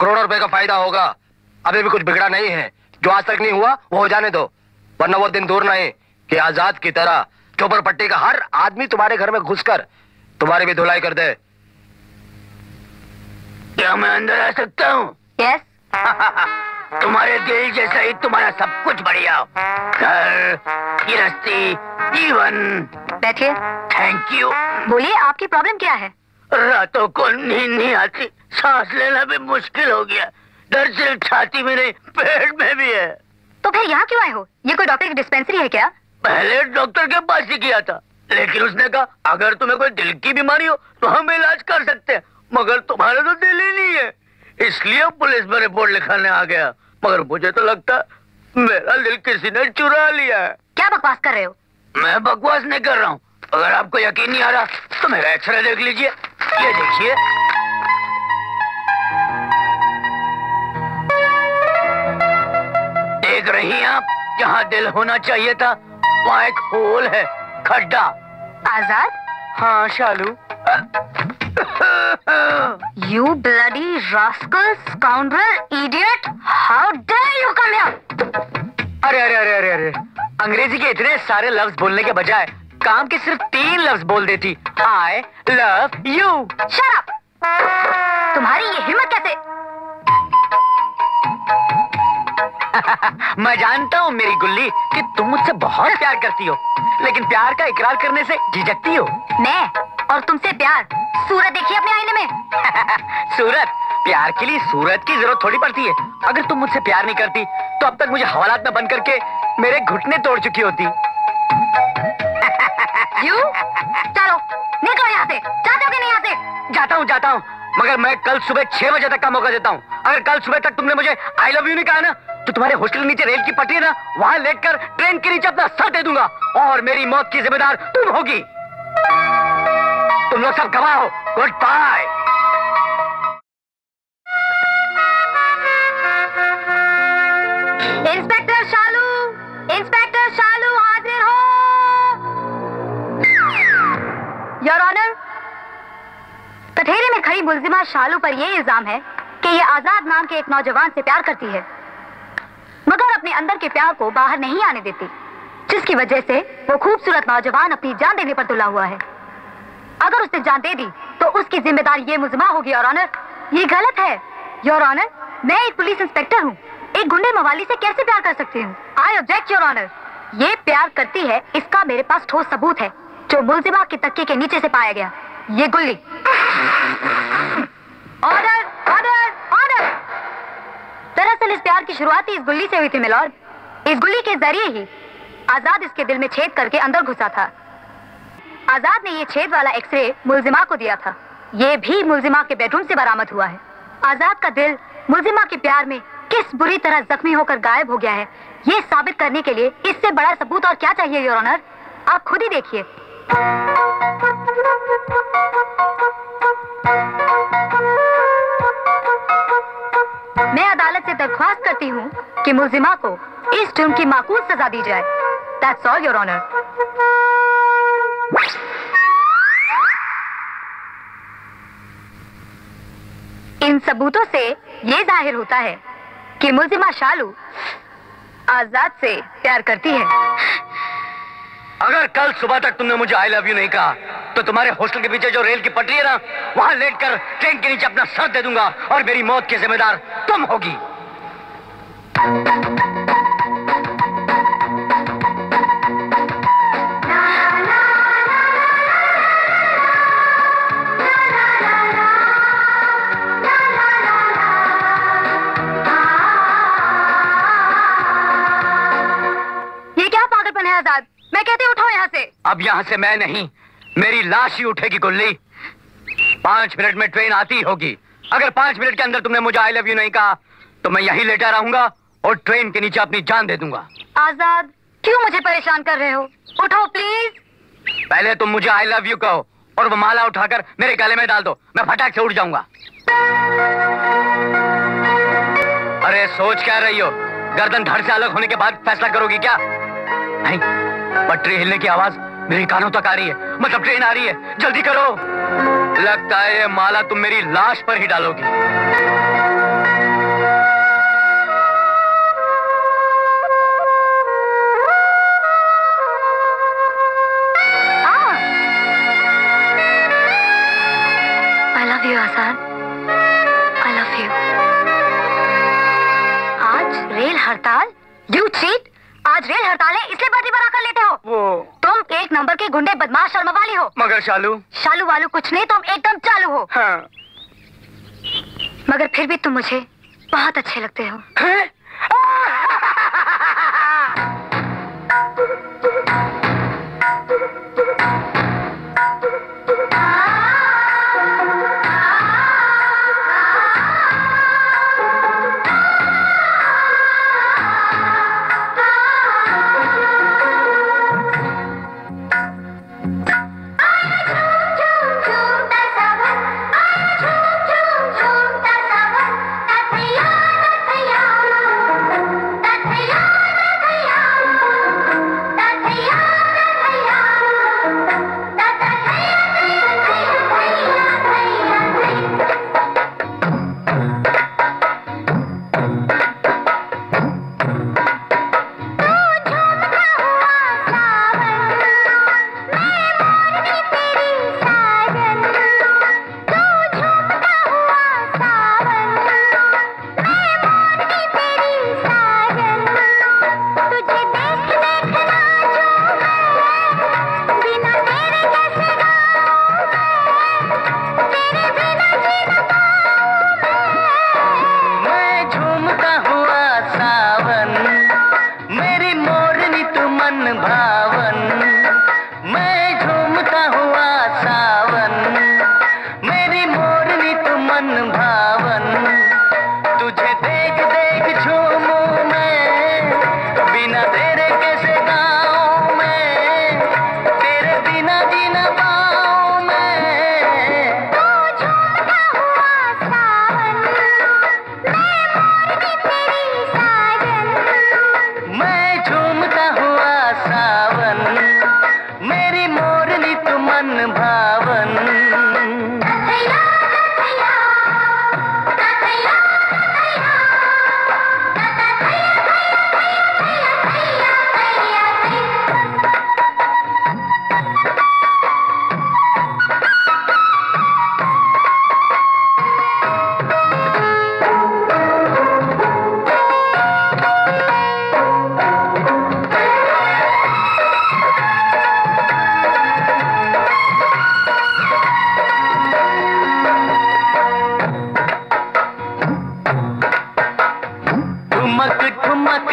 करोड़ों रुपए का फायदा होगा। अभी भी कुछ बिगड़ा नहीं है, जो आज तक नहीं हुआ वो हो जाने दो, वरना वो दिन दूर नहीं कि आजाद की तरह चौपड़पट्टी का हर आदमी तुम्हारे घर में घुसकर तुम्हारी भी धुलाई कर दे। क्या मैं अंदर आ सकता हूँ? Yes. तुम्हारे दिल जैसा ही तुम्हारा सब कुछ बढ़िया, घर, गृहस्थी, जीवन। बैठिए। Thank you. बोलिए, आपकी प्रॉब्लम क्या है? रातों को नींद नहीं आती, सांस लेना भी मुश्किल हो गया, दर्द सिर्फ छाती में नहीं पेट में भी है। तो फिर यहाँ क्यों आए हो? ये कोई डॉक्टर की डिस्पेंसरी है क्या? पहले डॉक्टर के पास ही किया था, लेकिन उसने कहा अगर तुम्हें कोई दिल की बीमारी हो तो हम इलाज कर सकते हैं, मगर तुम्हारा तो दिल ही नहीं है, इसलिए पुलिस में रिपोर्ट लिखाने आ गया। मगर मुझे तो लगता मेरा दिल किसी ने चुरा लिया है। क्या बकवास कर रहे हो? मैं बकवास नहीं कर रहा हूँ, अगर आपको यकीन नहीं आ रहा तो मेरा एक्सरे देख लीजिए, ये देखिए। देख रही हैं आप, जहाँ दिल होना चाहिए था वहाँ एक होल है, खड्डा। आजाद? हाँ शालू। You bloody rascal, scoundrel, idiot! How dare you come here? अरे अरे अरे अरे अरे, अंग्रेजी के इतने सारे लफ्ज बोलने के बजाय काम के सिर्फ 3 लफ्ज बोल देती। I love you. Shut up. तुम्हारी ये हिम्मत कैसे? मैं जानता हूँ मेरी गुल्ली कि तुम मुझसे बहुत प्यार करती हो, लेकिन प्यार का इकरार करने से झिझकती हो। मैं और तुमसे प्यार? सूरत देखिए अपने आईने में। सूरत? प्यार के लिए सूरत की जरूरत थोड़ी पड़ती है। अगर तुम मुझसे प्यार नहीं करती तो अब तक मुझे हवालात में बंद करके मेरे घुटने तोड़ चुकी होती। You? चलो निकलो यहाँ से। जाते हो कि नहीं यहाँ से? जाता हूँ, मगर मैं कल सुबह 6 बजे तक का मौका देता हूँ। अगर कल सुबह तक तुमने मुझे आई लव यू नहीं कहा ना, तो तुम्हारे हॉस्टल के नीचे रेल की पटरी है ना, वहाँ लेटकर ट्रेन के नीचे अपना सर दे दूंगा, और मेरी मौत की जिम्मेदार तुम होगी। तुम लोग सब गवाह हो। Good bye. Inspector Shalu, inspector Shalu हाजिर हो। योर ऑनर, कठेरे में खड़ी मुलजिमा शालू पर यह इल्जाम है कि यह आजाद नाम के एक नौजवान से प्यार करती है, मगर अपने अंदर के प्यार को बाहर नहीं आने देती, जिसकी वजह से वो खूबसूरत नौजवान अपनी जान देने पर तुला हुआ है। अगर उसने जान दे दी तो उसकी जिम्मेदार ये मुलजिमा होगी। योर ऑनर, ये गलत है। योर ऑनर, मैं एक पुलिस इंस्पेक्टर हूँ, एक गुंडे मवाली से कैसे प्यार कर सकती हूँ? I object your honour. ये प्यार करती है, इसका मेरे पास ठोस सबूत है जो मुलजिमा के तकिए के नीचे से पाया गया, ये गुल्ली। ऑर्डर ऑर्डर ऑर्डर, दरअसल इस प्यार की शुरुआत ही इस गुल्ली से हुई थी मिलॉर्ड। इस गुल्ली के जरिए ही आजाद इसके दिल में छेद करके अंदर घुसा था। आजाद ने ये छेद वाला एक्सरे मुलजिमा को दिया था। ये भी मुलजिमा के बेडरूम से बरामद हुआ है। आजाद का दिल मुलजिमा के प्यार में किस बुरी तरह जख्मी होकर गायब हो गया है, ये साबित करने के लिए इससे बड़ा सबूत और क्या चाहिए योर ऑनर? आप खुद ही देखिए। मैं अदालत से दरख्वास्त करती हूँ कि मुलजिमा को इस जुर्म की माकूल सजा दी जाए। That's all your honour. इन सबूतों से ये जाहिर होता है कि मुलजिमा शालू आजाद से प्यार करती है। अगर कल सुबह तक तुमने मुझे आई लव यू नहीं कहा तो तुम्हारे हॉस्टल के पीछे जो रेल की पटरी है ना, वहां लेटकर ट्रेन के नीचे अपना सर दे दूंगा और मेरी मौत की जिम्मेदार तुम होगी। ये क्या पागलपन है आजाद? मैं कहती हूं उठाओ यहाँ से। अब यहाँ से मैं नहीं, मेरी लाश ही उठेगी गुल्ली। 5 मिनट में ट्रेन आती होगी। अगर 5 मिनट के अंदर तुमने मुझे आई लव यू नहीं कहा तो मैं यहीं लेटा रहूंगा और ट्रेन के नीचे अपनी जान दे दूंगा। आजाद, क्यों मुझे परेशान कर रहे हो? उठो प्लीज। पहले तुम मुझे आई लव यू कहो और वो माला उठाकर मेरे गले में डाल दो, मैं फटाक से उठ जाऊंगा। अरे सोच क्या रही हो? गर्दन धड़ से अलग होने के बाद फैसला करोगी क्या? नहीं, पटरी हिलने की आवाज मेरे कानों तक आ रही है, मतलब ट्रेन आ रही है। जल्दी करो। लगता है माला तुम मेरी लाश पर ही डालोगी। I love you Azad, I love you. आज रेल हड़ताल? You cheat. आज रेल हड़ताल है इसलिए बर्दी पर आकर लेते हो। वो तुम एक नंबर के गुंडे बदमाश शर्मा वाली हो। मगर शालू शालू वालू कुछ नहीं, तुम एकदम चालू हो। हाँ। मगर फिर भी तुम मुझे बहुत अच्छे लगते हो। है?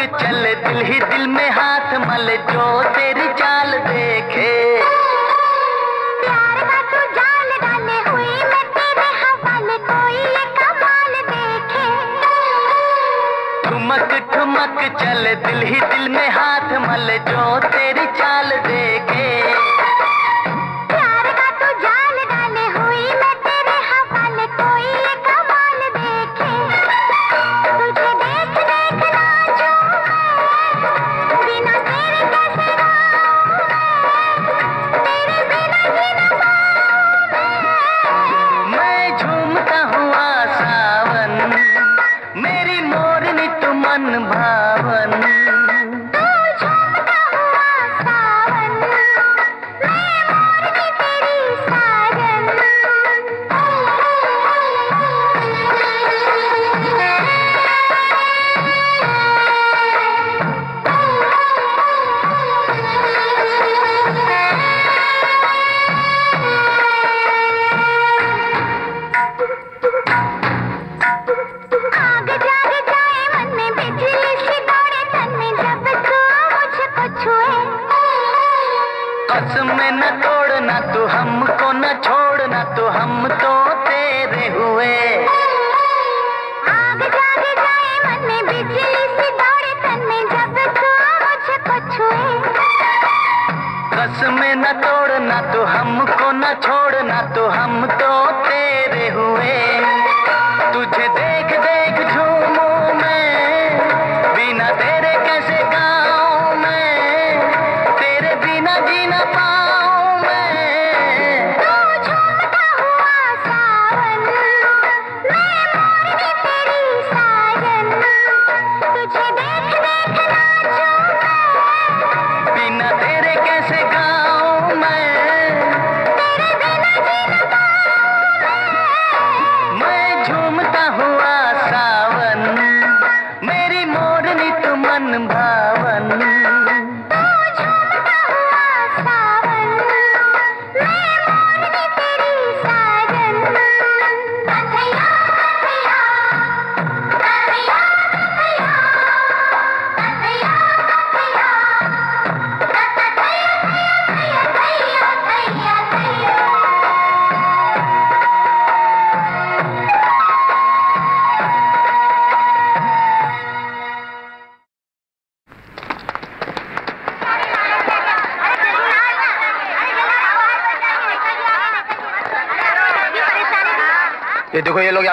के चले दिल ही दिल में हाथ मले जो तेरी चाल देखे प्यार का तू जाल डाले हुई मैं तेरे हवाले कोई ये कमाल देखे ठुमक ठुमक चले दिल ही दिल में हाथ मले जो तेरी चाल देखे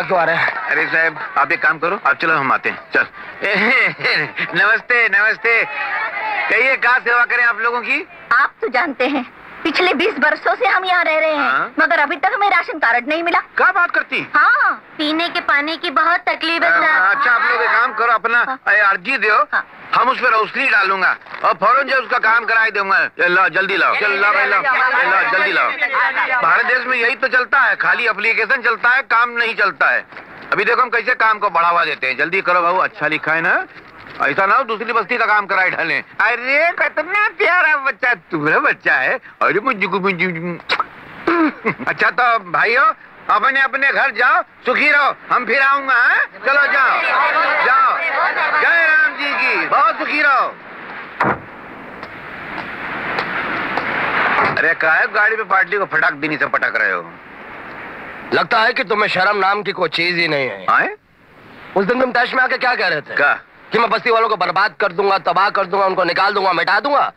क्यों आ रहे हैं? अरे साहब आप एक काम करो, आप चलो हम आते हैं। चल नमस्ते नमस्ते। कहिए क्या सेवा करें आप लोगों की? आप तो जानते हैं पिछले 20 वर्षों से हम यहाँ रह रहे हैं। हाँ? मगर अभी तक हमें राशन कार्ड नहीं मिला। क्या बात करती? हाँ पीने के पानी की बहुत तकलीफ है। अच्छा आप लोग एक काम करो, अपना अर्जी दो। हाँ? हम उस पर रोशनी डालूंगा और फौरन जो उसका काम कराई दूंगा। लाओ जल्दी लाओ, चल लाओ भाई लाओ, लाओ जल्दी लाओ। भारत देश में यही तो चलता है, खाली एप्लीकेशन चलता है, काम नहीं चलता है। अभी देखो हम कैसे काम को बढ़ावा देते हैं। जल्दी करो भाऊ, अच्छा लिखा है ना, ऐसा ना हो दूसरी बस्ती का काम कराए डाले। अरे कितना प्यारा बच्चा तुम्हारा बच्चा है। अरे अच्छा तो भाइयों अपने अपने घर जाओ, सुखी रहो, हम फिर आऊंगा। चलो जाओ जाओ, जय राम जी की, बहुत सुखी रहो। अरे काहे गाड़ी में पार्टी को फटाक देनी से पटक रहे हो? लगता है कि तुम्हें शर्म नाम की कोई चीज ही नहीं है। आए? उस दिन तुम तश में आके क्या कह रहे थे? क्या कि मैं बस्ती वालों को बर्बाद कर दूंगा, तबाह कर दूंगा, उनको निकाल दूंगा, मिटा दूंगा,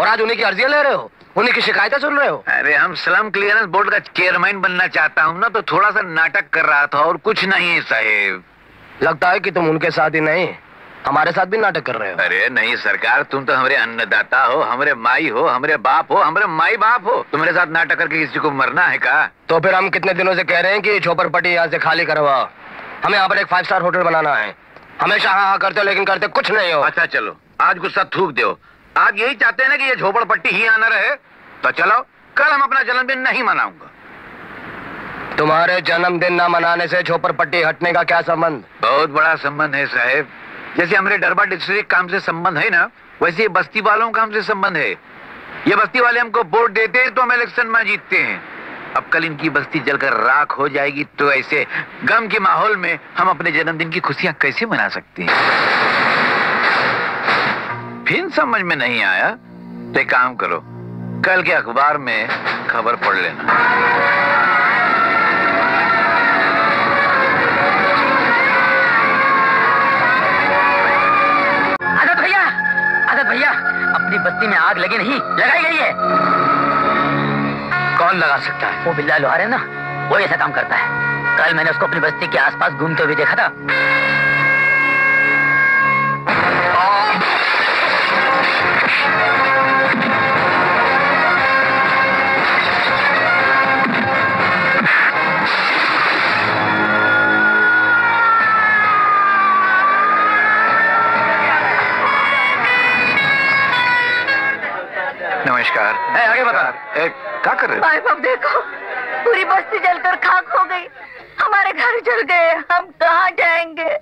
और आज उन्हीं की अर्जियां ले रहे हो, उन्हीं की शिकायतें सुन रहे हो। अरे हम स्लम क्लियरेंस बोर्ड का चेयरमैन बनना चाहता हूँ ना, तो थोड़ा सा नाटक कर रहा था और कुछ नहीं है साहेब। लगता है कि तुम उनके साथ ही नहीं हमारे साथ भी नाटक कर रहे हो। अरे नहीं सरकार, तुम तो हमारे अन्नदाता हो, हमारे माई हो, हमारे बाप हो, हमारे माई बाप हो। तुम्हारे साथ नाटक करके किसी को मरना है का? तो फिर हम कितने दिनों से कह रहे हैं कि झोपड़पट्टी यहाँ से खाली करवाओ, हमें यहाँ पर एक 5 स्टार होटल बनाना है। हमेशा हाँ हाँ करते हो लेकिन करते कुछ नहीं हो। अच्छा चलो आज गुस्सा थूक दो, आप यही चाहते हैं ना कि ये झोपड़पट्टी ही आना रहे, तो चलो कल हम अपना जन्मदिन नहीं मनाऊंगा। तुम्हारे जन्मदिन ना मनाने से झोपड़पट्टी हटने का क्या संबंध? बहुत बड़ा संबंध है साहब। जैसे हमारे डरबा डिस्ट्रिक्ट काम से संबंध है ना, वैसे बस्ती वालों का हमसे संबंध है। ये बस्ती वाले हमको वोट देते हैं तो हम इलेक्शन में जीतते हैं। अब कल इनकी बस्ती जलकर राख हो जाएगी, तो ऐसे गम के माहौल में हम अपने जन्मदिन की खुशियां कैसे मना सकते हैं? फिर समझ में नहीं आया तो काम करो, कल के अखबार में खबर पढ़ लेना। आज़ाद भैया अपनी बस्ती में आग लगी नहीं, लगाई गई है। कौन लगा सकता है? वो बिल्ला लोहार है ना, वो ऐसा काम करता है। कल मैंने उसको अपनी बस्ती के आसपास घूमते हुए देखा था। नमस्कार। आगे बता, क्या कर रहे हो? बाप देखो, पूरी बस्ती जलकर खाक हो गई, हमारे घर जल गए, हम कहाँ जाएंगे?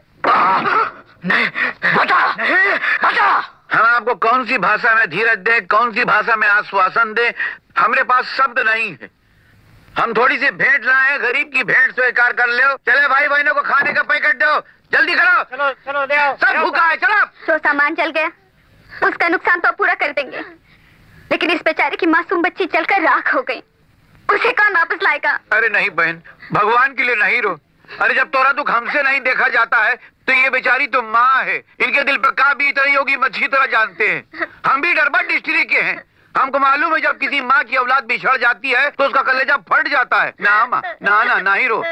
बता। हम आपको कौन सी भाषा में धीरज दे, कौन सी भाषा में आश्वासन दे, हमारे पास शब्द नहीं है। हम थोड़ी सी भेंट लाए हैं, गरीब की भेंट स्वीकार कर ले। चले भाई बहनों को खाने का पैकेट दो, जल्दी करो। चलो ले आओ, सब भूखा है। चलो, जो सामान चल गया उसका नुकसान तो पूरा कर देंगे, लेकिन इस बेचारे की मासूम बच्ची चलकर राख हो गई, उसे कौन वापस लाएगा? अरे नहीं बहन, भगवान के लिए नहीं रो। अरे जब तोरा दुख हमसे नहीं देखा जाता है तो ये बेचारी तो माँ है, इनके दिल पर का बीत रही होगी अच्छी तरह जानते हैं। हम भी डरबा डिस्ट्रिक्ट के हैं, हमको मालूम है जब किसी माँ की औलाद बिछड़ जाती है तो उसका कलेजा फट जाता है। ना माँ, ना ना, ना ही रो,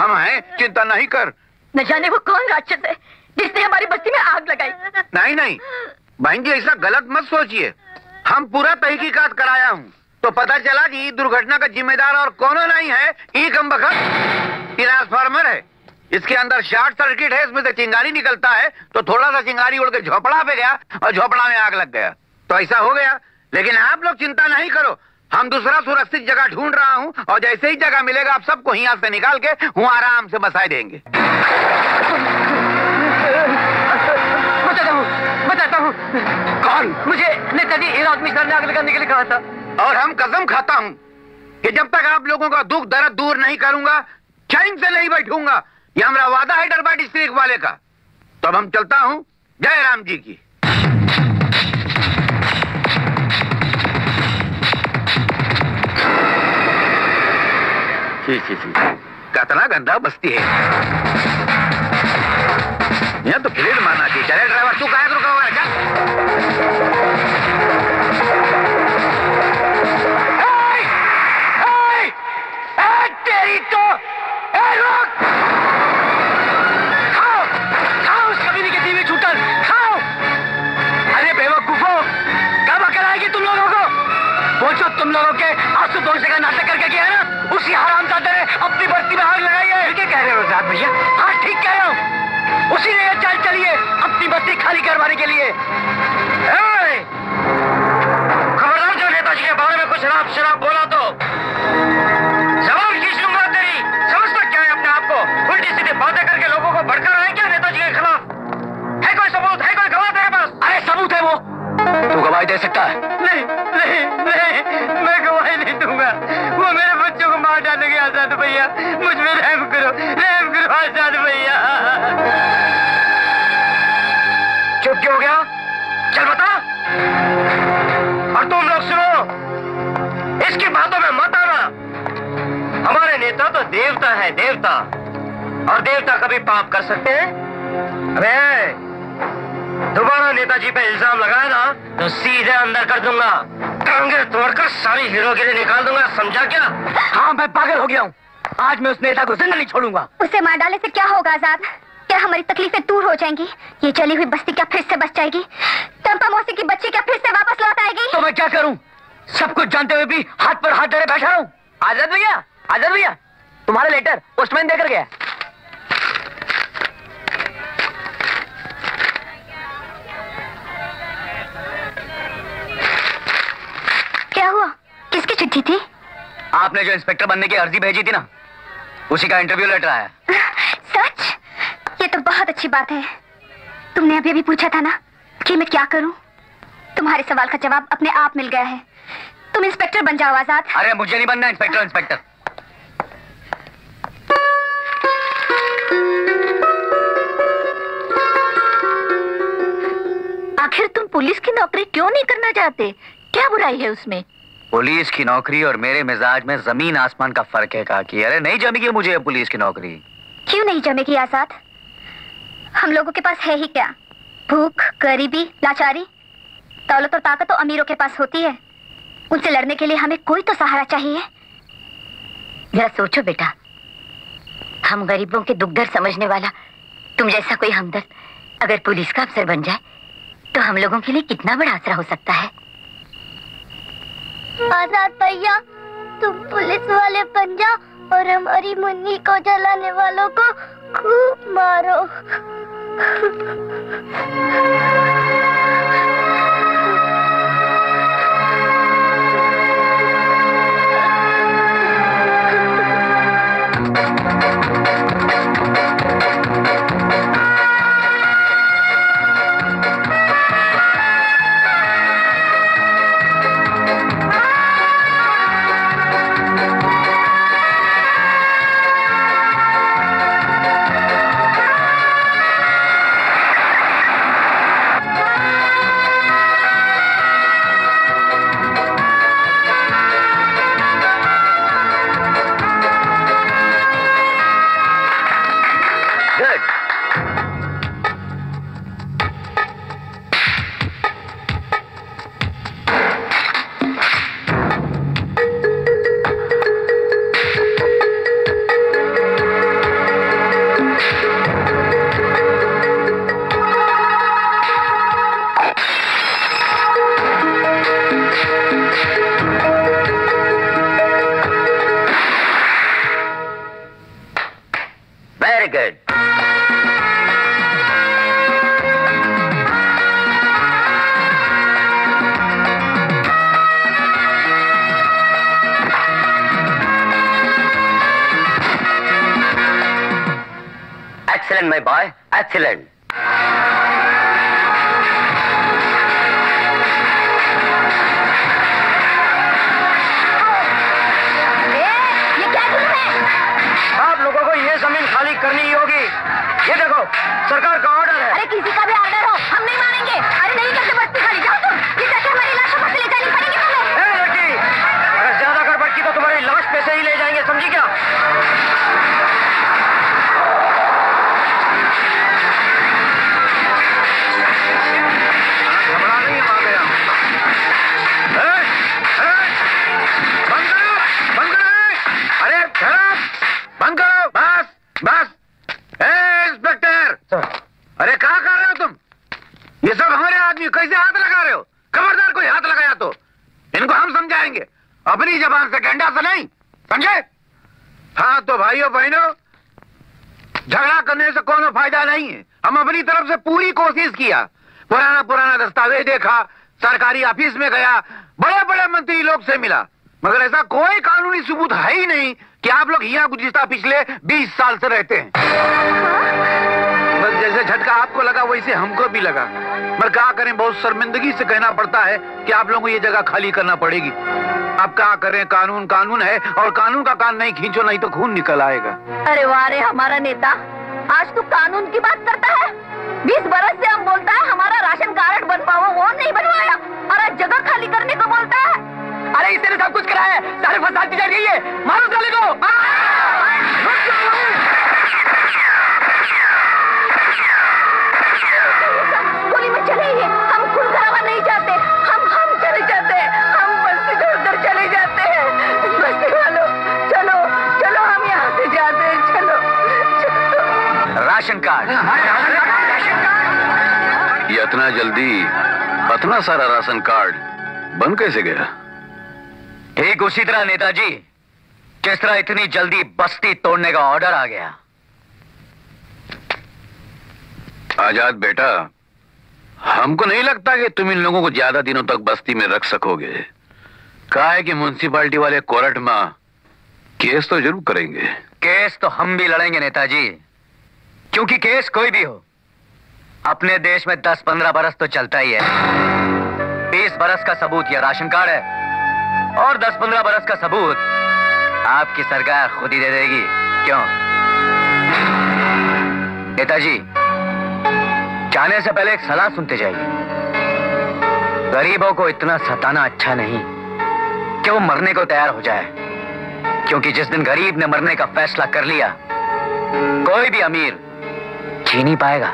हम हैं, चिंता नहीं कर। न जाने वो कौन राक्षस है जिसने हमारी बस्ती में आग लगाई। नहीं नहीं बहन जी, ऐसा गलत मत सोचिए, हम पूरा तहकीकात कराया हूँ तो पता चला कि ये दुर्घटना का जिम्मेदार और कोनो नहीं है, ये कमबख्त ट्रांसफार्मर है। इसके अंदर शॉर्ट सर्किट है, इसमें से चिंगारी निकलता है, तो थोड़ा सा चिंगारी उड़ के झोपड़ा पे गया और झोपड़ा में आग लग गया, तो ऐसा हो गया। लेकिन आप लोग चिंता नहीं करो, हम दूसरा सुरक्षित जगह ढूंढ रहा हूँ और जैसे ही जगह मिलेगा आप सबको यहाँ से निकाल के वहाँ आराम से बसाए देंगे। बताता हूँ। कौन? मुझे नेता जी इन आदमी सर ने आग लगाने के लिए कहा था, और हम कसम खाता हूँ कि जब तक आप लोगों का दुख दर्द दूर नहीं करूंगा चैन से नहीं बैठूंगा। यह हमारा वादा है डरबा डिस्ट्रिक्ट वाले का। तो अब हम चलता हूँ, जय राम जी की। कितना गंदा बस्ती है, यहाँ तो भीड़ मारना चाहिए। चले ड्राइवर, तू कहाँ रुका हुआ है? तेरी तो खाओ खाओ उस कमीने के टीवी छूटर, खाओ। अरे बेवकूफो, कब अकल आएगी तुम लोगों को? वो जो तुम लोगों के आंसू दोस्त का नाटक करके गया है ना, उसी हरामजादे ने अपनी बस्ती में आग लगाई है। ठीक कह रहे हो आज़ाद भैया? हाँ ठीक कह रहा हूँ, उसी ने यह चाल चलिए अपनी बस्ती खाली करवाने के लिए। खबरदार जो नेताजी के बारे में कुछ शराब बोला तो जवाब खींच लूंगा तेरी। समझता क्या है अपने आप को? उल्टी सीधी बातें करके लोगों को भड़का रहा है क्या नेताजी के खिलाफ? है कोई सबूत? है कोई गवाह तेरे पास? अरे सबूत है वो, तू गवाही दे सकता है? नहीं, मैं गवाही नहीं दूंगा। वो मेरे बच्चों को मार डालेंगे। आज़ाद भैया मुझ में रहम करो आज़ाद भैया। चुप क्यों हो गया? चल बता। और तुम लोग सुनो, इसकी बातों में मत आना। हमारे नेता तो देवता है, देवता, और देवता कभी पाप कर सकते हैं? अबे दोबारा नेताजी पे इल्जाम लगाया ना तो सीधे अंदर कर दूंगा, टांगे तोड़कर सारी हीरोगिरी निकाल दूंगा, समझा क्या? हाँ मैं पागल हो गया हूँ, आज मैं उस नेता को जिंदा नहीं छोड़ूंगा। उसे मार डालने से क्या होगा आज़ाद? क्या हमारी तकलीफें दूर हो जाएंगी? ये चली हुई बस्ती क्या फिर से बच जाएगी? चंपा मौसी की बच्ची क्या फिर से वापस लौट आएगी? तो मैं क्या करूँ, सब कुछ जानते हुए भी हाथ पर हाथ धरे बैठा रहूँ? आज़ाद भैया तुम्हारा लेटर पोस्टमैन देकर गया। क्या हुआ? किसकी चिट्ठी थी? आपने जो इंस्पेक्टर बनने की अर्जी भेजी थी ना, उसी का इंटरव्यू लेटर आया। सच? ये तो बहुत अच्छी बात है। तुमने अभी पूछा था ना कि मैं क्या करूं, तुम्हारे सवाल का जवाब अपने आप मिल गया है। तुम इंस्पेक्टर बन जाओ आज़ाद। अरे मुझे नहीं बनना इंस्पेक्टर। आखिर तुम पुलिस की नौकरी क्यों नहीं करना चाहते? क्या बुराई है उसमें? पुलिस की नौकरी और मेरे मिजाज में जमीन आसमान का फर्क है काकी। अरे नहीं जमेगी मुझे पुलिस की नौकरी। क्यों नहीं जमेगी आजाद? हम लोगों के पास है ही क्या? भूख, गरीबी, लाचारी, दौलत और ताकत तो अमीरों के पास होती है। उनसे लड़ने के लिए हमें कोई तो सहारा चाहिए। जरा सोचो बेटा, हम गरीबों के दुख दर्द समझने वाला तुम जैसा कोई हमदर्द अगर पुलिस का अफसर बन जाए तो हम लोगों के लिए कितना बड़ा आसरा हो सकता है। आजाद भैया, तुम पुलिस वाले बन जाओ और हमारी मुन्नी को जलाने वालों को खूब मारो। शर्मिंदगी से कहना पड़ता है कि आप लोगों को ये जगह खाली करना पड़ेगी। आप क्या करें, कानून कानून है और कानून का कान नहीं खींचो नहीं तो खून निकल आएगा। अरे वाह रे हमारा नेता, आज तू कानून की बात करता है। 20 बरस से हम बोलता है हमारा राशन कार्ड बनवाओ, वो नहीं बनवाया और आज जगह खाली करने को बोलता है। अरे इसने सब कुछ कराया, सारे फसाद की जा रही है। मारो साले को। राशन कार्ड ये इतना जल्दी इतना सारा राशन कार्ड बन कैसे गया? ठीक उसी तरह नेताजी किस तरह इतनी जल्दी बस्ती तोड़ने का ऑर्डर आ गया। आजाद बेटा, हमको नहीं लगता कि तुम इन लोगों को ज्यादा दिनों तक बस्ती में रख सकोगे। कहा है कि म्यूनिसिपालिटी वाले कोर्ट में केस तो जरूर करेंगे। केस तो हम भी लड़ेंगे नेताजी, क्योंकि केस कोई भी हो अपने देश में 10-15 बरस तो चलता ही है। 20 बरस का सबूत यह राशन कार्ड है और 10-15 बरस का सबूत आपकी सरकार खुद ही दे देगी। क्यों नेताजी? जाने से पहले एक सलाह सुनते जाइए। गरीबों को इतना सताना अच्छा नहीं कि वो मरने को तैयार हो जाए, क्योंकि जिस दिन गरीब ने मरने का फैसला कर लिया, कोई भी अमीर जी नहीं पाएगा।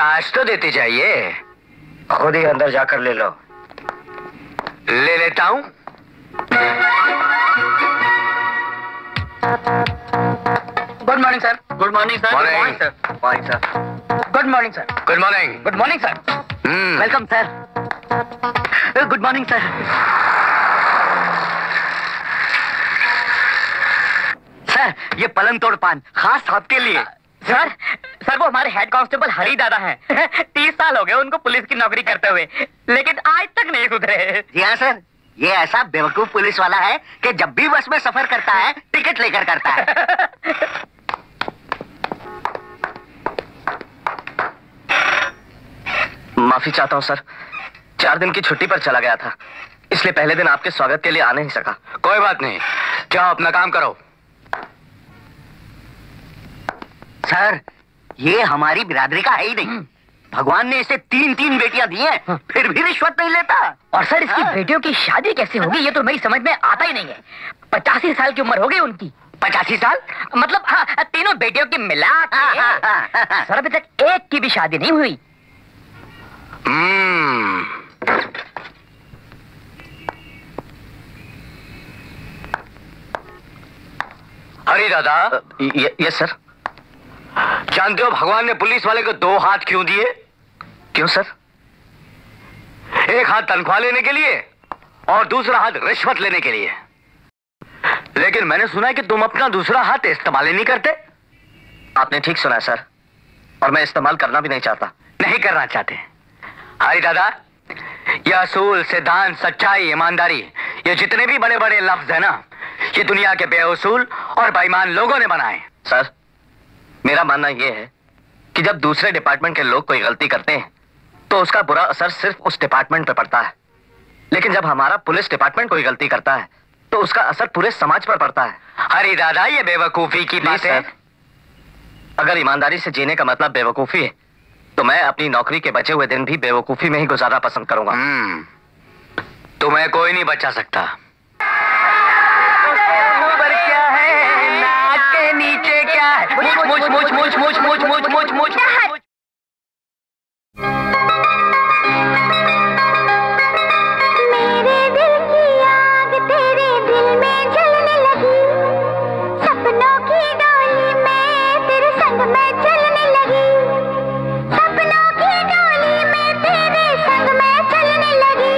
चार्ज तो देते जाइए, खुद ही अंदर जाकर ले लो। ले लेता हूं। Good morning sir. Good morning sir. Morning sir. Morning sir. Good morning sir. Good morning. Good morning sir. Welcome sir. Good morning sir. Sir ये पलंग तोड़ पान खास आपके लिए। सर सर वो हमारे हेड कांस्टेबल हरी दादा हैं। 30 साल हो गए उनको पुलिस की नौकरी करते हुए, लेकिन आज तक नहीं सुधरे। जी हाँ सर, ये ऐसा बेवकूफ पुलिस वाला है कि जब भी बस में सफर करता है टिकट लेकर करता है। माफी चाहता हूँ सर, 4 दिन की छुट्टी पर चला गया था, इसलिए पहले दिन आपके स्वागत के लिए आ नहीं सका। कोई बात नहीं, जाओ अपना काम करो। सर ये हमारी बिरादरी का है ही नहीं, भगवान ने इसे 3 बेटियां दी हैं, फिर भी रिश्वत नहीं लेता। और सर इसकी बेटियों की शादी कैसे होगी ये तो मेरी समझ में आता ही नहीं है। 85 साल की उम्र हो गई उनकी। 85 साल मतलब हाँ, तीनों बेटियों की मिला के सर अभी तक एक की भी शादी नहीं हुई। अरे दादा। Yes sir. जानते हो भगवान ने पुलिस वाले को 2 हाथ क्यों दिए? क्यों सर? एक हाथ तनख्वाह लेने के लिए और दूसरा हाथ रिश्वत लेने के लिए। लेकिन मैंने सुना है कि तुम अपना दूसरा हाथ इस्तेमाल ही नहीं करते। आपने ठीक सुना है सर, और मैं इस्तेमाल करना भी नहीं चाहता। नहीं करना चाहते? हरी दादा, यह असूल, सिद्धांत, सच्चाई, ईमानदारी, ये जितने भी बड़े बड़े लफ्ज है ना, ये दुनिया के बेअसूल और बेईमान लोगों ने बनाए। सर मेरा मानना यह है कि जब दूसरे डिपार्टमेंट के लोग कोई गलती करते हैं तो उसका बुरा असर सिर्फ उस डिपार्टमेंट पर पड़ता है, लेकिन जब हमारा पुलिस डिपार्टमेंट कोई गलती करता है तो उसका असर पूरे समाज पर पड़ता है। हरी दादा ये बेवकूफी की बात है। अगर ईमानदारी से जीने का मतलब बेवकूफी है तो मैं अपनी नौकरी के बचे हुए दिन भी बेवकूफी में ही गुजारना पसंद करूंगा। तुम्हें कोई नहीं बचा सकता। मुझ मेरे दिल की आग तेरे दिल में जलने लगी, सपनों की डोली में तेरे संग में चलने लगी, सपनों की डोली में तेरे संग में चलने लगी।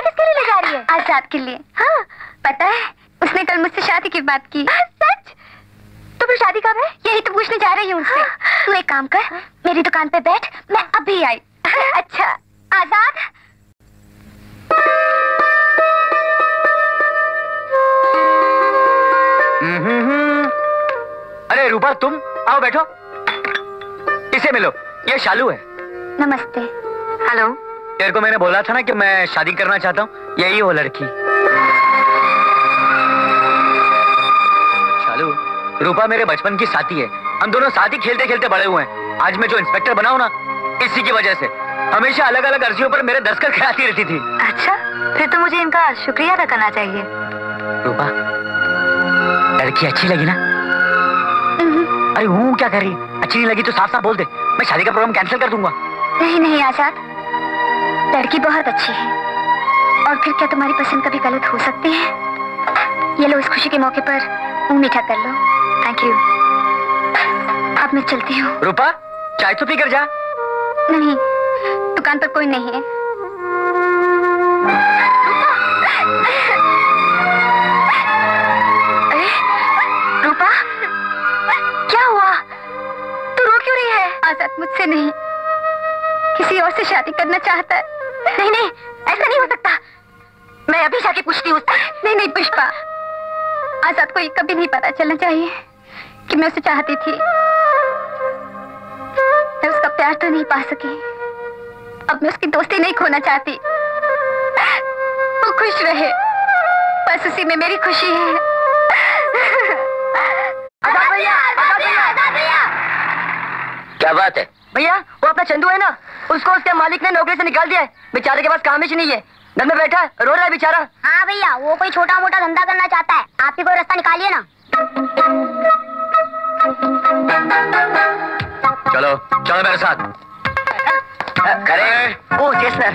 मुझे किसके लिए ले जा रही है? आजाद के लिए। हाँ पता है, उसने कल मुझसे शादी की बात की। सच? तो फिर शादी कब है? यही तो पूछने जा रही हूँ उससे। तू एक काम कर, मेरी दुकान पे बैठ, मैं अभी आई। अच्छा आजाद, अरे रूपा तुम आओ बैठो, इसे मिलो, ये शालू है। नमस्ते। हेलो, तेरे को मैंने बोला था ना कि मैं शादी करना चाहता हूँ, यही हो लड़की। शालू, रूपा मेरे बचपन की साथी है, हम दोनों साथ ही खेलते खेलते बड़े हुए हैं। आज मैं जो इंस्पेक्टर बना हूँ ना, इसी की वजह से हमेशा अलग अलग अर्जियों पर मेरे दस्तखत कराती रहती थी। अच्छा, फिर तो मुझे इनका शुक्रिया अदा करना चाहिए। रूपा, लड़की अच्छी लगी ना? अरे वो क्या कर रही? अच्छी नहीं लगी तो साफ साफ बोल दे, मैं शादी का प्रोग्राम कैंसिल कर दूंगा। नहीं नहीं आजाद, लड़की बहुत अच्छी है, और फिर क्या तुम्हारी पसंद कभी गलत हो सकती है? ये लो, इस खुशी के मौके पर मुंह मीठा कर लो। थैंक यू, अब मैं चलती हूँ। रूपा चाय तो पीकर जा। नहीं, दुकान पर कोई नहीं है। अरे रूपा, क्या हुआ? तू रो क्यों रही है? आजाद मुझसे नहीं, किसी और से शादी करना चाहता है। नहीं नहीं, ऐसा नहीं हो सकता, मैं अभी जाके पूछती हूँ। नहीं नहीं पुष्पा, आजाद को ये कभी नहीं पता चलना चाहिए कि मैं उसे चाहती थी। मैं उसका प्यार तो नहीं पा सकी, अब मैं उसकी दोस्ती नहीं खोना चाहती। वो खुश रहे, बस उसी में मेरी खुशी है। आजाद भैया, आजाद भैया, आजाद भैया। क्या बात है भैया? वो अपना चंदू है ना, उसको उसके मालिक ने नौकरी से निकाल दिया है। बेचारे के पास काम ही नहीं है, घर में बैठा है, रो रहा है बेचारा। हाँ भैया, वो कोई छोटा मोटा धंधा करना चाहता है, आप ही कोई रास्ता निकालिए ना। चलो चलो मेरे साथ। ओ जैसर,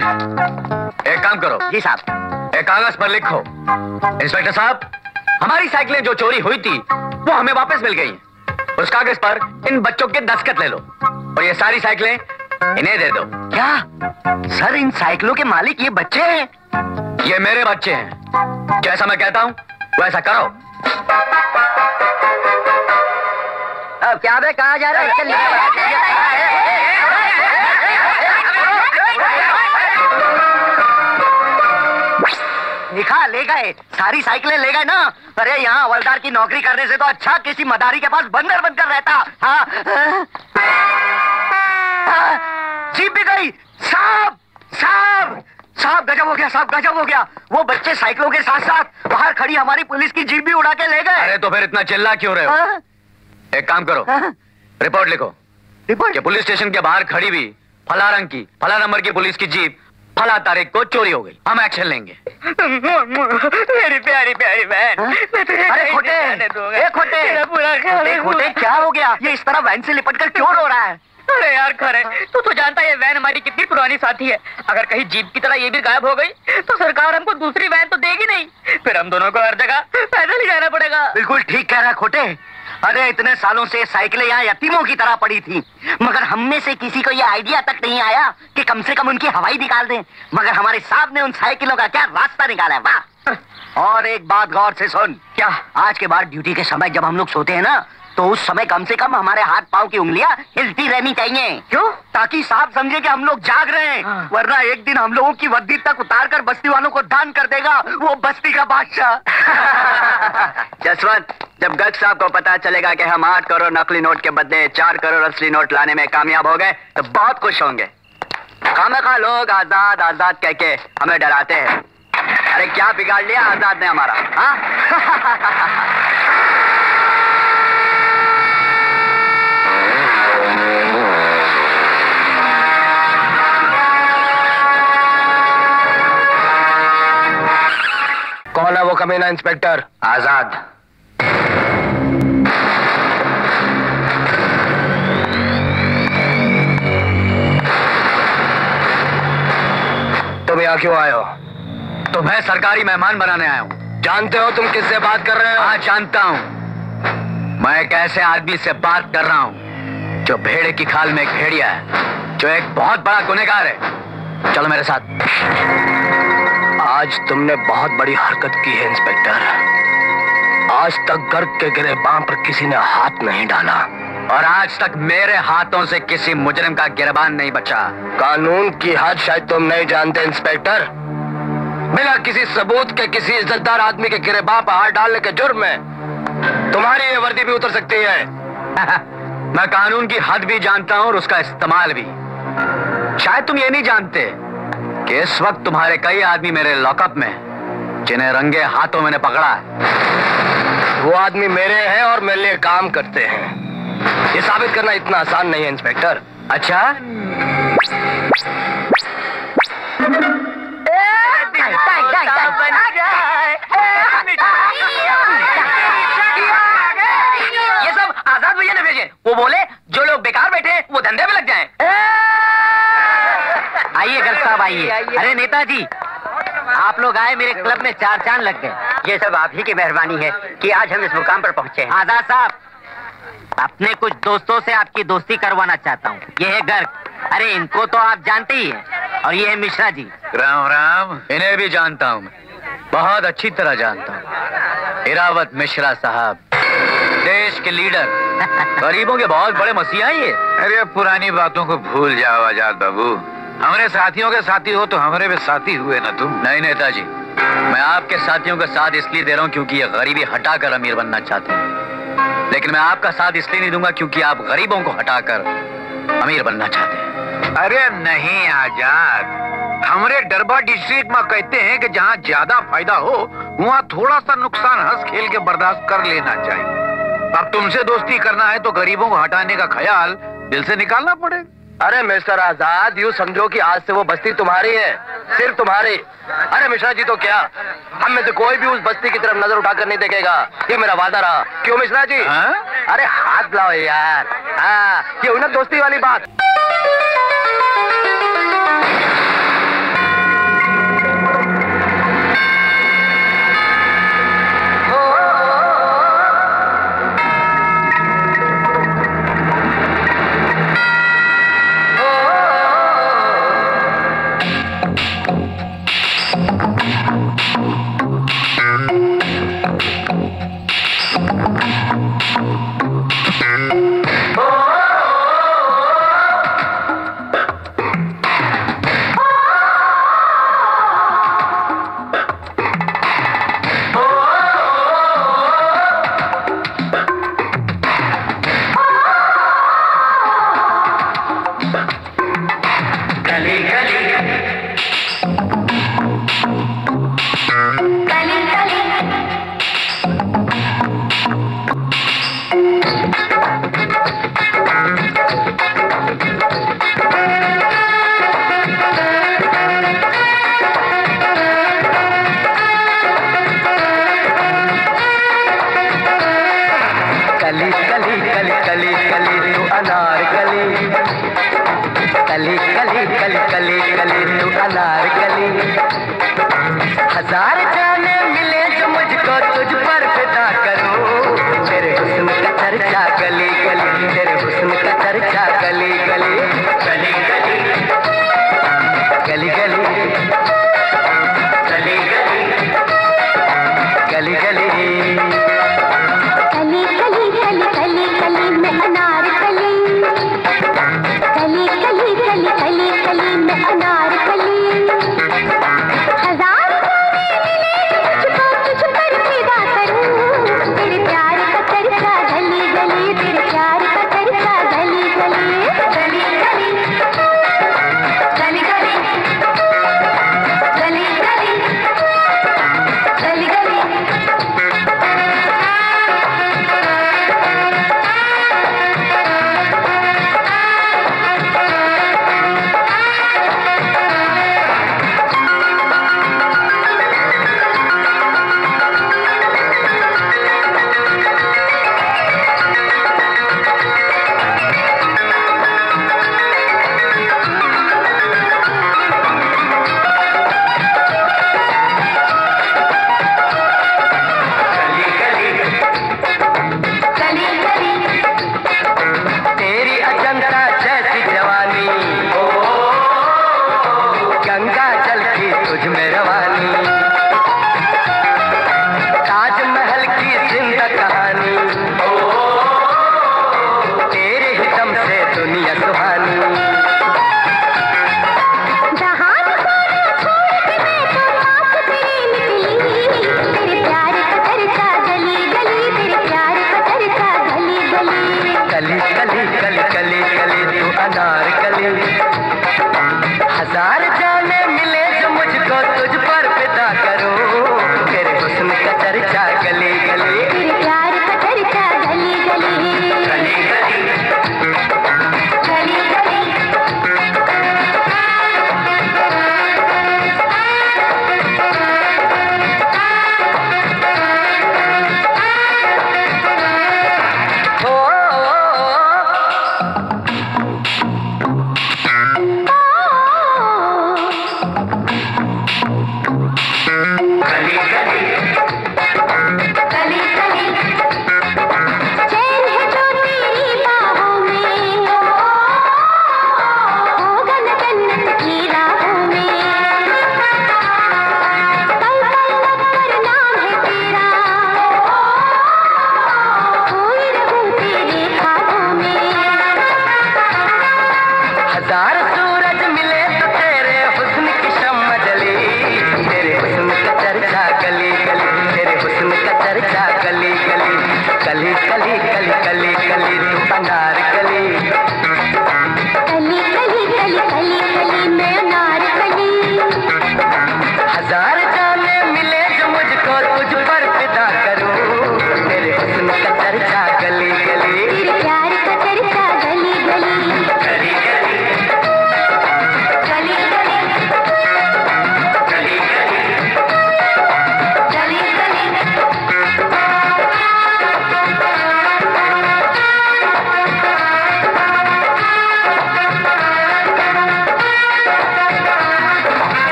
एक काम करो जी साहब, एक कागज पर लिखो, इंस्पेक्टर साहब हमारी साइकिलें जो चोरी हुई थी वो हमें वापस मिल गई। उस कागज पर इन बच्चों के दस्तखत ले लो, और ये सारी साइकिलें इन्हें दे दो। क्या सर, इन साइकिलों के मालिक ये बच्चे हैं? ये मेरे बच्चे हैं, जैसा मैं कहता हूँ वैसा करो। अब क्या बे, कहाँ जा रहा है? निकाल ले गए, सारी साइकिलें ले गए ना। अरे यहाँ हवलदार की नौकरी करने से तो अच्छा किसी मदारी के पास बंदर बनकर रहता। हाँ। जीप भी गई। साहब साहब साहब, गजब हो गया साहब, गजब हो गया। वो बच्चे साइकिलों के साथ साथ बाहर खड़ी हमारी पुलिस की जीप भी उड़ा के ले गए। अरे तो फिर इतना चिल्ला क्यों रहे हो? हाँ? एक काम करो, हाँ? रिपोर्ट लिखो। रिपोर्ट? पुलिस स्टेशन के बाहर खड़ी हुई फला रंग की फला नंबर की पुलिस की जीप फला तारीख को चोरी हो गई, हम एक्शन लेंगे। मेरी प्यारी प्यारी बहन, अरे खोटे, क्या हो गया? ये इस तरह वैन से लिपट कर क्यों रो रहा है? अरे यार खरे, तू तो जानता है वैन हमारी कितनी पुरानी साथी है। अगर कहीं जीप की तरह ये भी गायब हो गई तो सरकार हमको दूसरी वैन तो देगी नहीं, फिर हम दोनों को हर जगह पैदल ही जाना पड़ेगा। बिल्कुल ठीक कह रहा है खोटे। अरे इतने सालों से साइकिलें यहाँ यतीमों की तरह पड़ी थी, मगर हम में से किसी को ये आइडिया तक नहीं आया कि कम से कम उनकी हवाई निकाल दें। मगर हमारे साहब ने उन साइकिलों का क्या रास्ता निकाला है। वाह! और एक बात गौर से सुन। क्या? आज के बाद ड्यूटी के समय जब हम लोग सोते हैं ना, तो उस समय कम से कम हमारे हाथ पाँव की उंगलियाँ हिलती रहनी चाहिए। क्यों? ताकि साहब समझे कि हम लोग जाग रहे हैं। हाँ। वरना एक दिन हम लोगों की वर्दी तक उतार कर बस्ती वालों को दान कर देगा वो बस्ती का बादशाह। जसवंत, जब गर्ग साहब को पता चलेगा कि हम 8 करोड़ नकली नोट के बदले 4 करोड़ असली नोट लाने में कामयाब हो गए तो बहुत खुश होंगे। खामखा लोग आजाद आजाद कह के हमें डराते हैं। अरे क्या बिगाड़ लिया आजाद ने हमारा? हाँ? कौन है वो कमीना इंस्पेक्टर? आजाद। तुम यहाँ क्यों आए हो? तुम्हें सरकारी मेहमान बनाने आया हूँ। जानते हो तुम किससे बात कर रहे हो? हाँ जानता हूँ, मैं एक ऐसे आदमी से बात कर रहा हूँ जो भेड़े की खाल में एक भेड़िया है, जो एक बहुत बड़ा गुनहगार है। चलो मेरे साथ। आज तुमने बहुत बड़ी हरकत की है इंस्पेक्टर। आज तक गर्ग के गिरे बाम पर किसी ने हाथ नहीं डाला और आज तक मेरे हाथों से किसी मुजरिम का गिरबान नहीं बचा। कानून की हद शायद तुम नहीं जानते इंस्पेक्टर। बिना किसी सबूत के किसी इज्जतदार आदमी के गिरेबान पर हाथ डालने के जुर्म में तुम्हारी ये वर्दी भी उतर सकती है। मैं कानून की हद भी जानता हूँ और उसका इस्तेमाल भी। शायद तुम ये नहीं जानते कि इस वक्त तुम्हारे कई आदमी मेरे लॉकअप में जिन्हें रंगे हाथों मैंने पकड़ा है। वो आदमी मेरे हैं और मेरे लिए काम करते हैं। ये साबित करना इतना आसान नहीं है इंस्पेक्टर। अच्छा ये सब आजाद भैया ने भेजे। वो बोले जो लोग बेकार बैठे वो धंधे में लग जाएं। आइए गर्ग साहब आइए। अरे नेता जी आप लोग आए, मेरे क्लब में चार चांद लग गए। ये सब आप ही की मेहरबानी है कि आज हम इस मुकाम पर पहुंचे हैं। आजाद साहब अपने कुछ दोस्तों से आपकी दोस्ती करवाना चाहता हूँ। ये है गर्ग, अरे इनको तो आप जानते ही हैं, और ये है मिश्रा जी। राम राम। इन्हें भी जानता हूँ, बहुत अच्छी तरह जानता हूँ। इरावत मिश्रा साहब देश के लीडर, गरीबों के बहुत बड़े मसीहा ये। अरे पुरानी बातों को भूल जाओ आजाद बाबू। हमारे साथियों के साथी हो तो हमारे भी साथी हुए ना तुम। नहीं नेताजी, मैं आपके साथियों का साथ इसलिए दे रहा हूँ क्योंकि ये गरीबी हटाकर अमीर बनना चाहते हैं। लेकिन मैं आपका साथ इसलिए नहीं दूंगा क्योंकि आप गरीबों को हटाकर अमीर बनना चाहते हैं। अरे नहीं आजाद, हमारे डरबा डिस्ट्रिक्ट में कहते हैं कि जहाँ ज्यादा फायदा हो वहाँ थोड़ा सा नुकसान हंस खेल के बर्दाश्त कर लेना चाहिए। अब तुमसे दोस्ती करना है तो गरीबों को हटाने का ख्याल दिल से निकालना पड़ेगा। अरे मिस्टर आजाद, यूँ समझो कि आज से वो बस्ती तुम्हारी है, सिर्फ तुम्हारी। अरे मिश्रा जी तो क्या, हम में से कोई भी उस बस्ती की तरफ नजर उठाकर नहीं देखेगा, ये मेरा वादा रहा। क्यों मिश्रा जी? हा? अरे हाथ लाओ यार। हाँ, ये उन्हें दोस्ती वाली बात।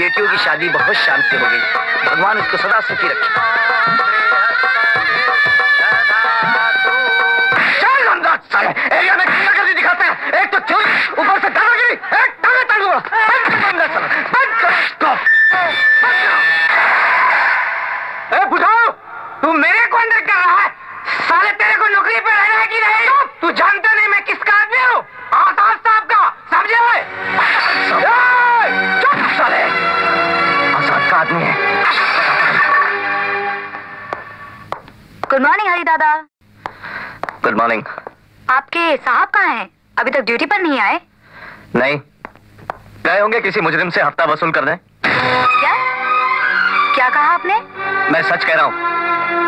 बेटियों की शादी बहुत शान से हो गई। भगवान उसको सदा सुखी रखे। एरिया में कितना गलती दिखाते हैं, एक तो चोरी ऊपर से डाला गिरी, एक टांगा टांगा बंद बुझाओ। तू मेरे को अंदर कर रहा है साले, तेरे को नौकरी पे रहना है कि नहीं? तू जानता नहीं मैं किसका आदमी हूँ, आजाद साहब का, समझे? चुप साले, आजाद का आदमी है। गुड मॉर्निंग हरी दादा। Good morning. आपके साहब कहाँ हैं? अभी तक ड्यूटी पर नहीं आए? नहीं, गए होंगे किसी मुजरिम से हफ्ता वसूल करने। क्या क्या कहा आपने? मैं सच कह रहा हूँ।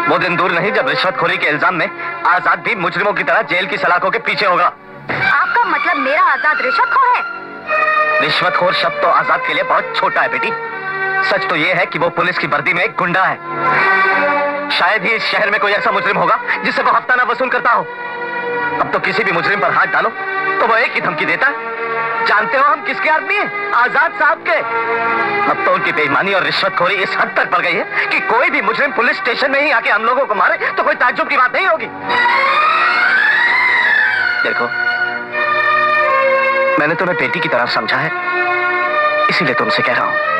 वो दिन दूर नहीं जब रिश्वतखोरी के इल्जाम में आजाद भी मुजरिमों की तरह जेल की सलाखों के पीछे होगा। आपका मतलब मेरा आजाद रिश्वतखोर है? रिश्वतखोर शब्द तो आजाद के लिए बहुत छोटा है बेटी। सच तो ये है कि वो पुलिस की वर्दी में एक गुंडा है। शायद ही इस शहर में कोई ऐसा मुजरिम होगा जिससे वो हफ्ता न वसूल करता हो। अब तो किसी भी मुजरिम पर हाथ डालो तो वो एक ही धमकी देता है। जानते हो हम किसके आदमी हैं? आजाद साहब के। अब तो उनकी बेईमानी और रिश्वतखोरी इस हद तक बढ़ गई है कि कोई भी मुजरिम पुलिस स्टेशन में ही आके हम लोगों को मारे तो कोई ताज्जुब की बात नहीं होगी। देखो, मैंने तुम्हें बेटी की तरह समझा है, इसीलिए तुमसे कह रहा हूं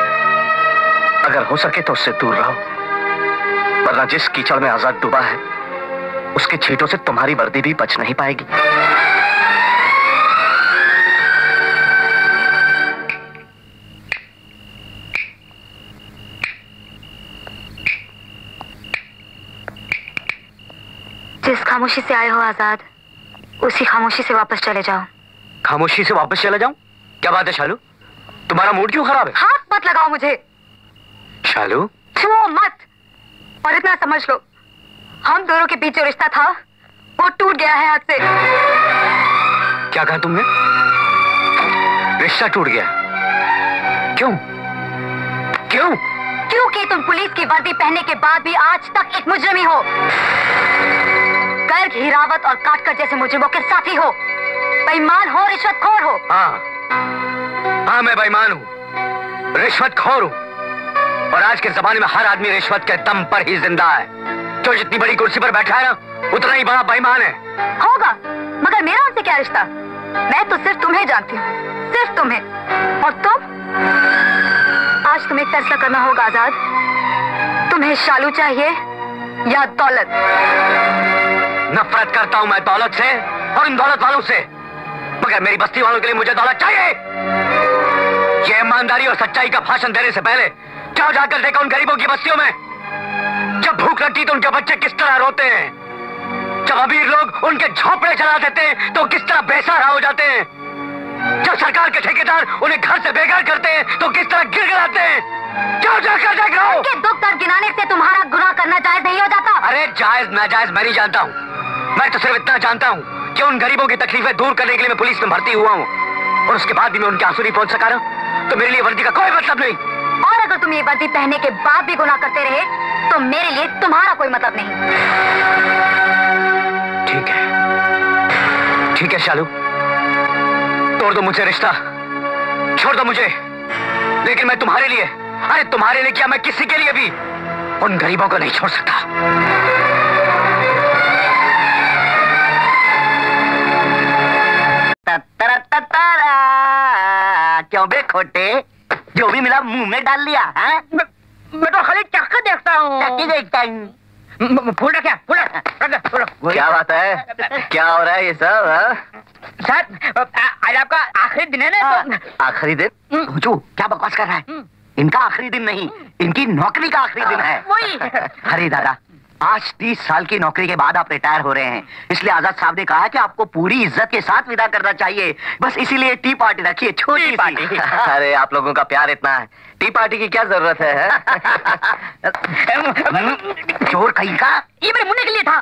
अगर हो सके तो उससे दूर रहो, वरना जिस कीचड़ में आजाद डूबा है उसके छींटों से तुम्हारी वर्दी भी बच नहीं पाएगी। जिस खामोशी से आए हो आजाद, उसी खामोशी से वापस चले जाओ। खामोशी से वापस चले जाऊं? क्या बात है शालू, तुम्हारा मूड क्यों खराब है? हाथ मत लगाओ मुझे शालू। छुओ मत, और इतना समझ लो हम दोनों के बीच जो रिश्ता था वो टूट गया है हाथ से। क्या कहा तुमने? रिश्ता टूट गया? क्यों? क्यों? क्योंकि तुम पुलिस की वर्दी पहनने के बाद भी आज तक एक मुजरिम हो। गर्ग, हीरावत और काटकर जैसे मुजरिमों के साथी हो, बेईमान हो, रिश्वतखोर हो। हाँ हाँ, मैं बेईमान हूँ, रिश्वतखोर हूँ, और आज के जमाने में हर आदमी रिश्वत के दम पर ही जिंदा है। जो जितनी बड़ी कुर्सी पर बैठा है ना, उतना ही बड़ा बेईमान है। होगा, मगर मेरा उनसे क्या रिश्ता? मैं तो सिर्फ तुम्हें जानती हूँ, सिर्फ तुम्हें। और तुम, आज तुम्हें फैसला करना होगा आजाद, तुम्हें शालू चाहिए या दौलत? नफरत करता हूँ मैं दौलत से और इन दौलत वालों से, मगर मेरी बस्ती वालों के लिए मुझे दौलत चाहिए। ये ईमानदारी और सच्चाई का भाषण देने से पहले जाओ, जाकर देखा उन गरीबों की बस्तियों में जब भूख लगती है तो उनके बच्चे किस तरह रोते हैं, जब अमीर लोग उनके झोपड़े जला देते हैं तो किस तरह बेसहारा हो जाते हैं, जब सरकार के ठेकेदार उन्हें घर से बेघर करते हैं तो किस तरह गिड़गिड़ाते हैं। क्यों जाकर देख रहा हूँ? दुख दर्द गिनाने से तुम्हारा गुनाह करना जायज नहीं हो जाता। अरे जायज नाजायज मैं नहीं जानता हूँ, मैं तो सिर्फ इतना जानता हूँ कि उन गरीबों की तकलीफें दूर करने के लिए मैं पुलिस में भर्ती हुआ हूँ, और उसके बाद भी मैं उनके आंसू नहीं पहुँच सका रहा तो मेरे लिए वर्दी का कोई मतलब नहीं। और अगर तुम ये वर्दी पहनने के बाद भी गुनाह करते रहे तो मेरे लिए तुम्हारा कोई मतलब नहीं। ठीक है शालू, तोड़ दो मुझे रिश्ता, छोड़ दो मुझे, लेकिन मैं तुम्हारे लिए, अरे तुम्हारे लिए क्या, मैं किसी के लिए भी उन गरीबों को नहीं छोड़ सकता। क्यों बे खोटे, जो भी मिला मुंह में डाल लिया? मैं तो खाली चक्कर देखता हूँ, देखता हूँ। फूल रखा, फूल रखा। क्या बात है, क्या हो रहा है ये सब? सर आज आपका आखिरी दिन है ना? आखिरी दिन? हुजू क्या बकवास कर रहा है, इनका आखिरी दिन नहीं, इनकी नौकरी का आखिरी दिन है। वही हरी दादा, आज 30 साल की नौकरी के बाद आप रिटायर हो रहे हैं, इसलिए आजाद साहब ने कहा कि आपको पूरी इज्जत के साथ विदा करना चाहिए। बस इसीलिए टी पार्टी रखी है, छोटी पार्टी। अरे आप लोगों का प्यार इतना है, टी पार्टी की क्या जरूरत है? चोर कहीं का, ये मेरे मुन्ने के लिए था।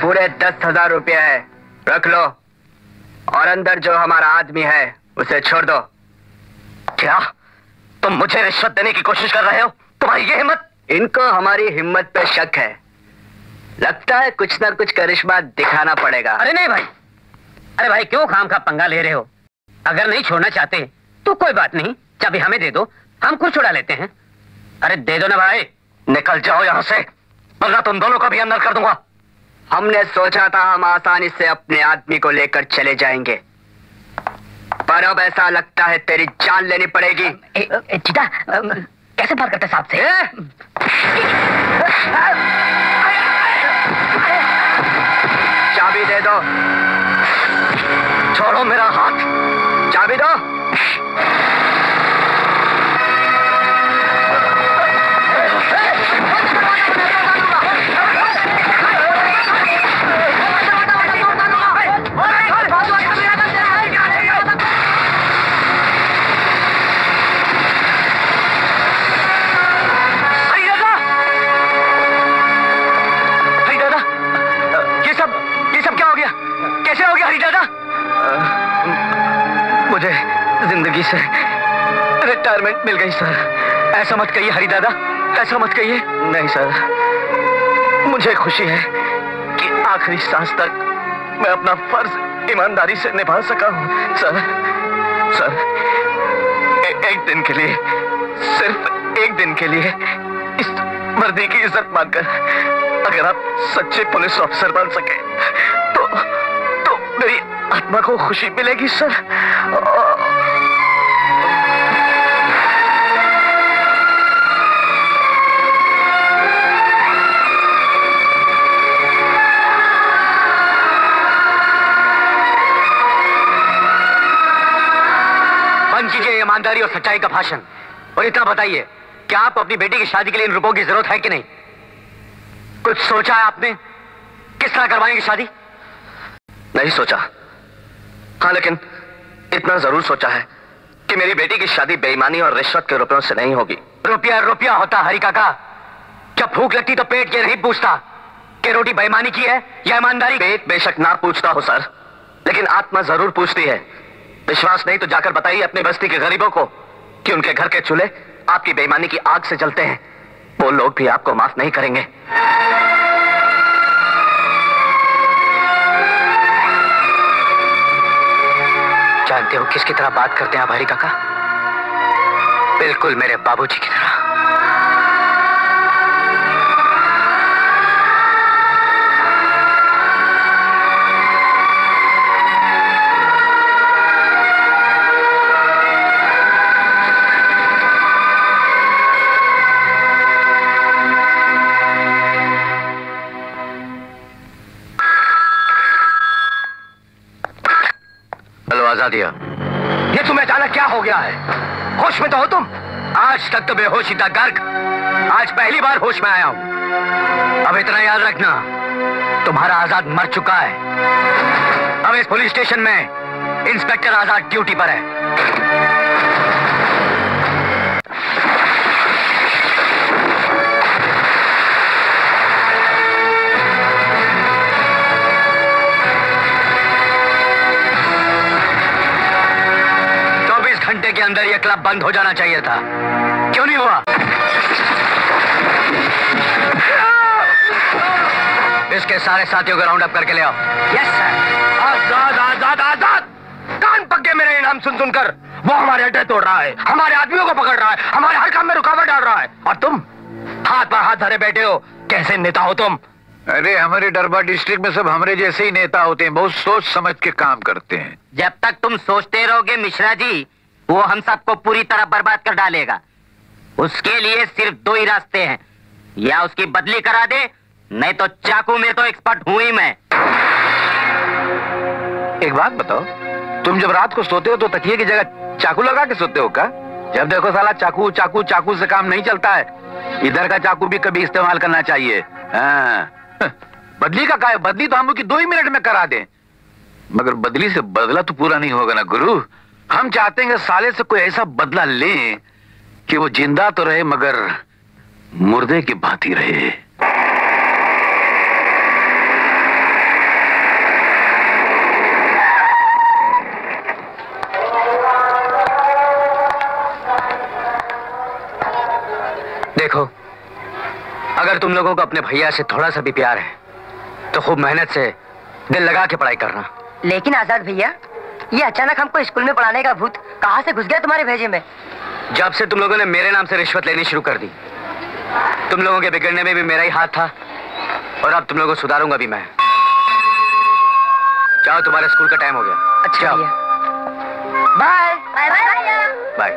पूरे 10,000 रुपये है, रख लो, और अंदर जो हमारा आदमी है उसे छोड़ दो। क्या तुम मुझे रिश्वत देने की कोशिश कर रहे हो? तुम्हारी ये हिम्मत? इनको हमारी हिम्मत पे शक है, लगता है कुछ ना कुछ करिश्मा दिखाना पड़ेगा। अरे नहीं भाई, अरे भाई क्यों खाम खा पंगा ले रहे हो? अगर नहीं छोड़ना चाहते तो कोई बात नहीं, चाबी हमें दे दो, हम कुछ छुड़ा लेते हैं। अरे दे दो ना भाई। निकल जाओ यहाँ से, वरना तुम दोनों का भी अंदर कर दूंगा। हमने सोचा था हम आसानी से अपने आदमी को लेकर चले जाएंगे, पर अब ऐसा लगता है तेरी जान लेनी पड़ेगी। चिता कैसे बात करते साहब से? चाबी दे दो। छोड़ो मेरा हाथ, चाबी दो। जिंदगी से रिटायरमेंट मिल गई सर। ऐसा मत कहिए हरी दादा, ऐसा मत कहिए। नहीं सर, मुझे खुशी है कि आखिरी सांस तक मैं अपना फर्ज ईमानदारी से निभा सका हूं। सर एक दिन के लिए, सिर्फ एक दिन के लिए इस वर्दी की इज्जत मानकर अगर आप सच्चे पुलिस ऑफिसर बन सके तो मेरी आत्मा को खुशी मिलेगी सर। ईमानदारी और सच्चाई का भाषण। और इतना बताइए, क्या आप अपनी बेटी की शादी के लिए इन रुपयों की जरूरत है कि नहीं? कुछ सोचा है आपने, किस तरह करवाएंगे शादी? नहीं सोचा। हाँ, लेकिन इतना जरूर सोचा है कि मेरी बेटी की शादी बेईमानी और रिश्वत के रुपयों से नहीं होगी। रुपया रुपया होता हरि काका। जब भूख लगती तो पेट ये नहीं पूछता कि रोटी बेईमानी की है या ईमानदारी। पेट बेशक ना पूछता हो सर, लेकिन आत्मा जरूर पूछती है। विश्वास नहीं तो जाकर बताइए अपने बस्ती के गरीबों को कि उनके घर के चूल्हे आपकी बेईमानी की आग से जलते हैं। वो लोग भी आपको माफ नहीं करेंगे। जानते हो किसकी तरह बात करते हैं आप हरी काका? बिल्कुल मेरे बाबूजी की तरह। दिया। ये तुम्हें अचानक क्या हो गया है? होश में तो हो तुम? आज तक तो बेहोशी था गर्ग, आज पहली बार होश में आया हूं। अब इतना याद रखना, तुम्हारा आजाद मर चुका है। अब इस पुलिस स्टेशन में इंस्पेक्टर आजाद ड्यूटी पर है। के अंदर यह क्लब बंद हो जाना चाहिए था, क्यों नहीं हुआ? इसके सारे साथियों को राउंड अप करके ले आओ। Yes sir. आजाद आजाद आजाद, कान पक्के मेरे नाम सुन सुनकर। वो हमारे अड्डे तोड़ रहा है, हमारे आदमियों को पकड़ रहा है, हमारे हर काम में रुकावट डाल रहा है, और तुम हाथ पर हाथ धरे बैठे हो। कैसे नेता हो तुम? अरे हमारे डरबा डिस्ट्रिक्ट में सब हमारे जैसे ही नेता होते हैं, बहुत सोच समझ के काम करते हैं। जब तक तुम सोचते रहोगे मिश्रा जी, वो हम सबको पूरी तरह बर्बाद कर डालेगा। उसके लिए सिर्फ दो ही रास्ते हैं, या उसकी बदली करा दे, नहीं तो चाकू में तो एक्सपर्ट हूं ही मैं। एक बात बताओ, तुम जब रात को सोते हो तो तकिए की जगह चाकू लगा के सोते हो क्या? जब देखो साला चाकू चाकू चाकू से काम नहीं चलता है। इधर का चाकू भी कभी इस्तेमाल करना चाहिए। बदली का क्या है? बदली तो हम उसकी 2 ही मिनट में करा दे, मगर बदली से बदला तो पूरा नहीं होगा ना गुरु। हम चाहते हैं साले से कोई ऐसा बदला लें कि वो जिंदा तो रहे मगर मुर्दे की भांति रहे। देखो, अगर तुम लोगों को अपने भैया से थोड़ा सा भी प्यार है तो खूब मेहनत से दिल लगा के पढ़ाई करना। लेकिन आजाद भैया, ये अचानक हमको स्कूल में पढ़ाने का भूत कहाँ से घुस गया तुम्हारे भेजे में? जब से तुम लोगों ने मेरे नाम से रिश्वत लेनी शुरू कर दी, तुम लोगों के बिगड़ने में भी मेरा ही हाथ था और अब तुम लोगों को सुधारूंगा भी मैं। जाओ, तुम्हारे स्कूल का टाइम हो गया। अच्छा, बाय बाय बाय।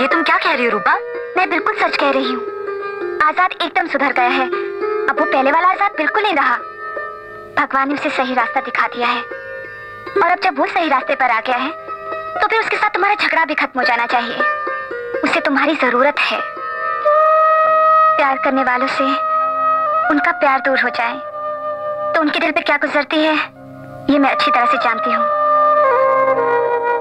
ये तुम क्या कह रही हो रूपा? मैं बिल्कुल सच कह रही हूँ। आजाद एकदम सुधर गया है, अब वो पहले वाला आजाद बिल्कुल नहीं रहा। भगवान ने उसे सही रास्ता दिखा दिया है और अब जब वो सही रास्ते पर आ गया है तो फिर उसके साथ तुम्हारा झगड़ा भी खत्म हो जाना चाहिए। उसे तुम्हारी जरूरत है। प्यार करने वालों से उनका प्यार दूर हो जाए तो उनके दिल पे क्या गुजरती है ये मैं अच्छी तरह से जानती हूँ।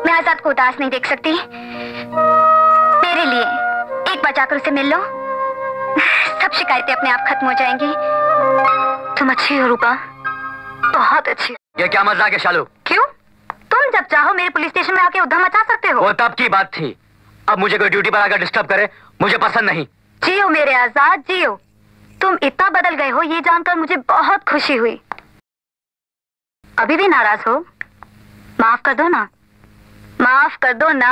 मैं आजाद को उदास नहीं देख सकती। मेरे लिए एक बार जाकर उसे मिल लो, सब शिकायतें अपने आप खत्म हो जाएंगी। तुम अच्छी हो रूपा, बहुत अच्छी। ये क्या मजाक है शालू? क्यों? तुम जब चाहो मेरे पुलिस स्टेशन में आके उद्धार मचा सकते हो। वो तब की बात थी, अब मुझे कोई ड्यूटी पर आकर डिस्टर्ब करे मुझे पसंद नहीं। जियो मेरे आजाद जियो, तुम इतना बदल गए हो ये जानकर मुझे बहुत खुशी हुई। अभी भी नाराज हो? माफ कर दो ना, माफ कर दो ना।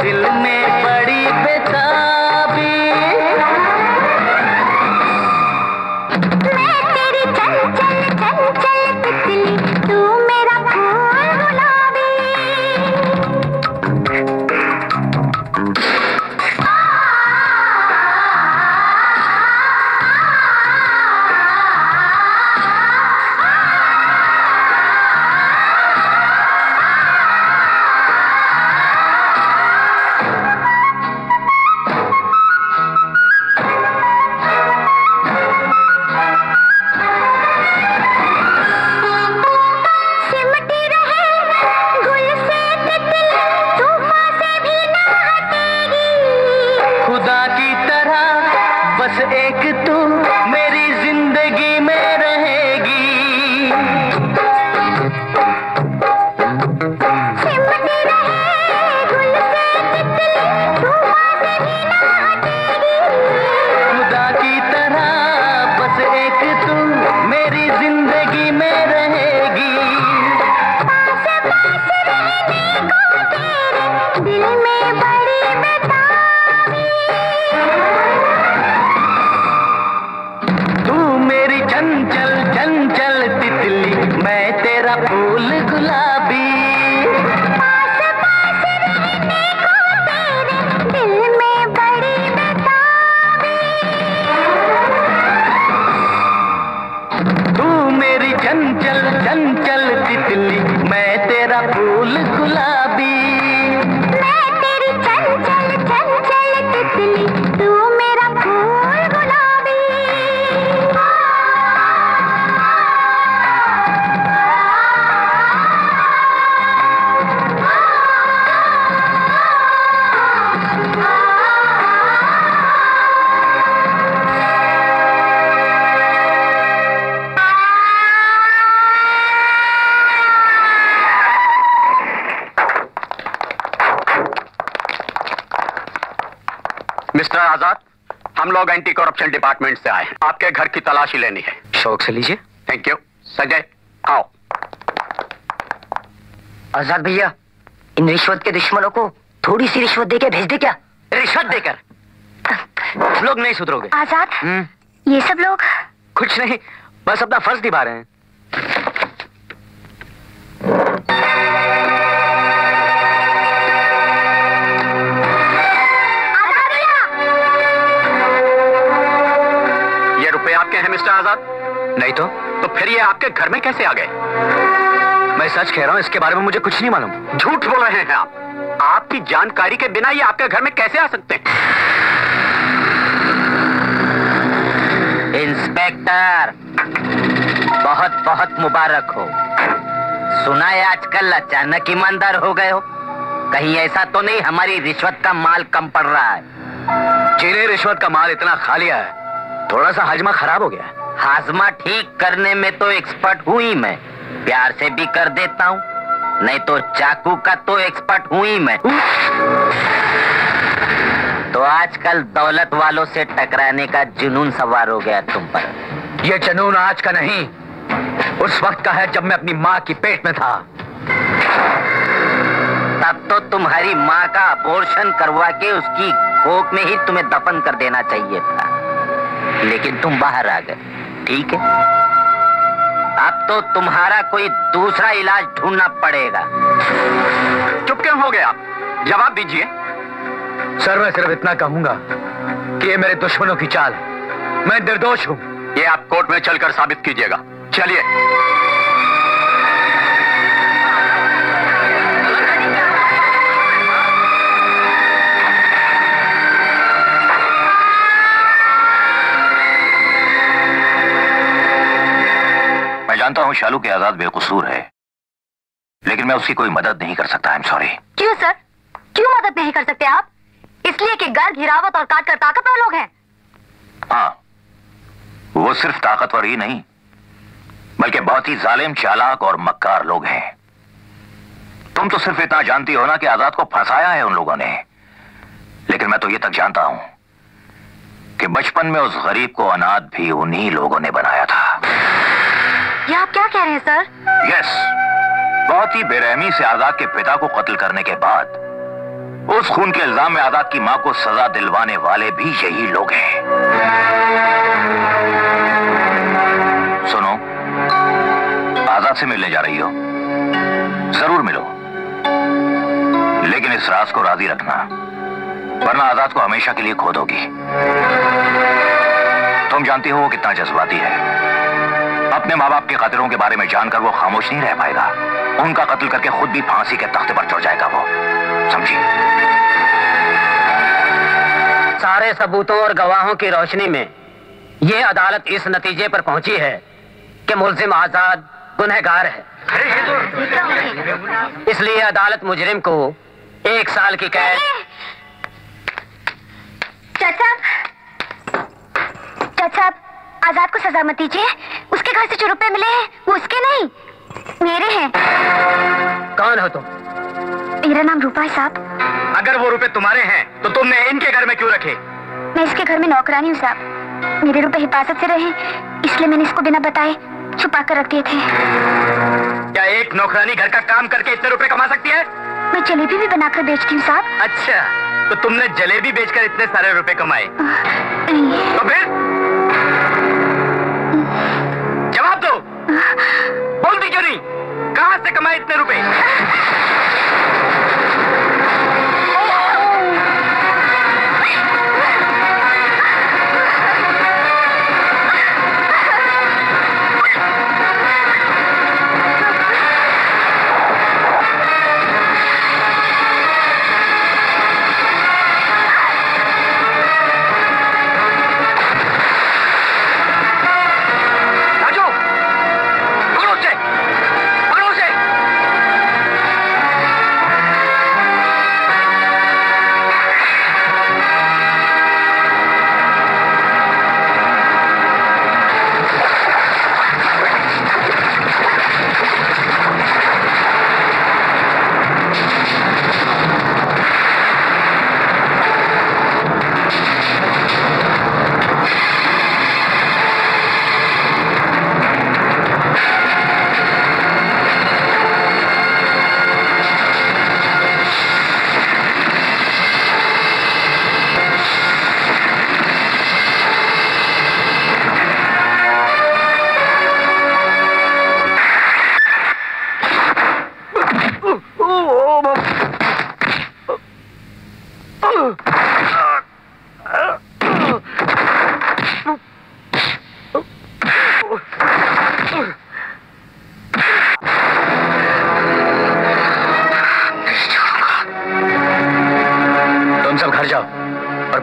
दिल में एंटी करप्शन डिपार्टमेंट से आए हैं, आपके घर की तलाशी लेनी है। शौक से लीजिए। Thank you. संजय आओ। आजाद भैया, इन रिश्वत के दुश्मनों को थोड़ी सी रिश्वत देके भेज दे क्या? रिश्वत देकर लोग नहीं सुधरोगे आजाद। ये सब लोग कुछ नहीं, बस अपना फर्ज निभा रहे हैं। नहीं तो फिर ये आपके घर में कैसे आ गए? मैं सच कह रहा हूँ, इसके बारे में मुझे कुछ नहीं मालूम। झूठ बोल रहे हैं आप। आपकी जानकारी के बिना ये आपके घर में कैसे आ सकते हैं? इंस्पेक्टर बहुत बहुत मुबारक हो। सुना है आजकल अचानक ईमानदार हो गए हो, कहीं ऐसा तो नहीं हमारी रिश्वत का माल कम पड़ रहा है? चीनी रिश्वत का माल इतना खा लिया है, थोड़ा सा हाजमा खराब हो गया है। हाजमा ठीक करने में तो एक्सपर्ट हूँ ही मैं, प्यार से भी कर देता हूँ, नहीं तो चाकू का तो एक्सपर्ट हूँ ही मैं। तो आजकल दौलत वालों से टकराने का जुनून सवार हो गया तुम पर। ये जुनून आज का नहीं, उस वक्त का है जब मैं अपनी माँ की पेट में था। तब तो तुम्हारी माँ का अबॉर्शन करवा के उसकी कोख में ही तुम्हें दफन कर देना चाहिए था, लेकिन तुम बाहर आ गए। ठीक है, अब तो तुम्हारा कोई दूसरा इलाज ढूंढना पड़ेगा। चुप क्यों हो गए आप? जवाब दीजिए। सर, मैं सिर्फ इतना कहूंगा कि ये मेरे दुश्मनों की चाल है, मैं निर्दोष हूँ। ये आप कोर्ट में चलकर साबित कीजिएगा। चलिए। जानता हूँ शालू के आजाद बेकसूर है, लेकिन मैं उसकी कोई मदद नहीं कर सकता। I am sorry. क्यों सर, क्यों मदद नहीं कर सकते आप? इसलिए कि गर्ग हिरावत और काटकर ताकतवर लोग हैं। हाँ, वो सिर्फ ताकतवर ही नहीं बल्कि बहुत ही जालिम, चालाक और मक्कार लोग हैं। तुम तो सिर्फ इतना जानती हो ना कि आजाद को फंसाया है उन लोगों ने, लेकिन मैं तो ये तक जानता हूं कि बचपन में उस गरीब को अनाथ भी उन्हीं लोगों ने बनाया था। आप क्या कह रहे हैं सर? यस, बहुत ही बेरहमी से आजाद के पिता को कत्ल करने के बाद उस खून के इल्जाम में आजाद की मां को सजा दिलवाने वाले भी यही लोग हैं। सुनो, आजाद से मिलने जा रही हो, जरूर मिलो, लेकिन इस राज को राजी रखना, वरना आजाद को हमेशा के लिए खो दोगी। तुम जानती हो वो कितना जज्बाती है। अपने माँ बाप के कतलों के बारे में जानकर वो खामोश नहीं रह पाएगा, उनका कत्ल करके खुद भी फांसी के तख्ते पर चढ़ जाएगा वो, समझी? सारे सबूतों और गवाहों की रोशनी में ये अदालत इस नतीजे पर पहुंची है कि मुलजिम आजाद गुनहगार है, इसलिए अदालत मुजरिम को 1 साल की कैद। चाचा, आजाद को सजा मत दीजिए। उसके घर से जो रुपए मिले हैं वो उसके नहीं, मेरे हैं। कौन हो तुम? मेरा नाम रूपा है साहब। अगर वो रुपए तुम्हारे हैं तो तुमने इनके घर में क्यों रखे? मैं इसके घर में नौकरानी हूँ साहब। मेरे रुपए हिफाजत से रहे इसलिए मैंने इसको बिना बताए छुपा कर रख दिए थे। क्या एक नौकरानी घर का काम करके इतने रुपए कमा सकती है? मैं जलेबी भी बनाकर बेचती हूँ साहब। अच्छा, तो तुमने जलेबी बेचकर इतने सारे रुपए कमाए? तो फिर जवाब दो। बोलती क्यों नहीं? कहां से कमाए इतने रुपए?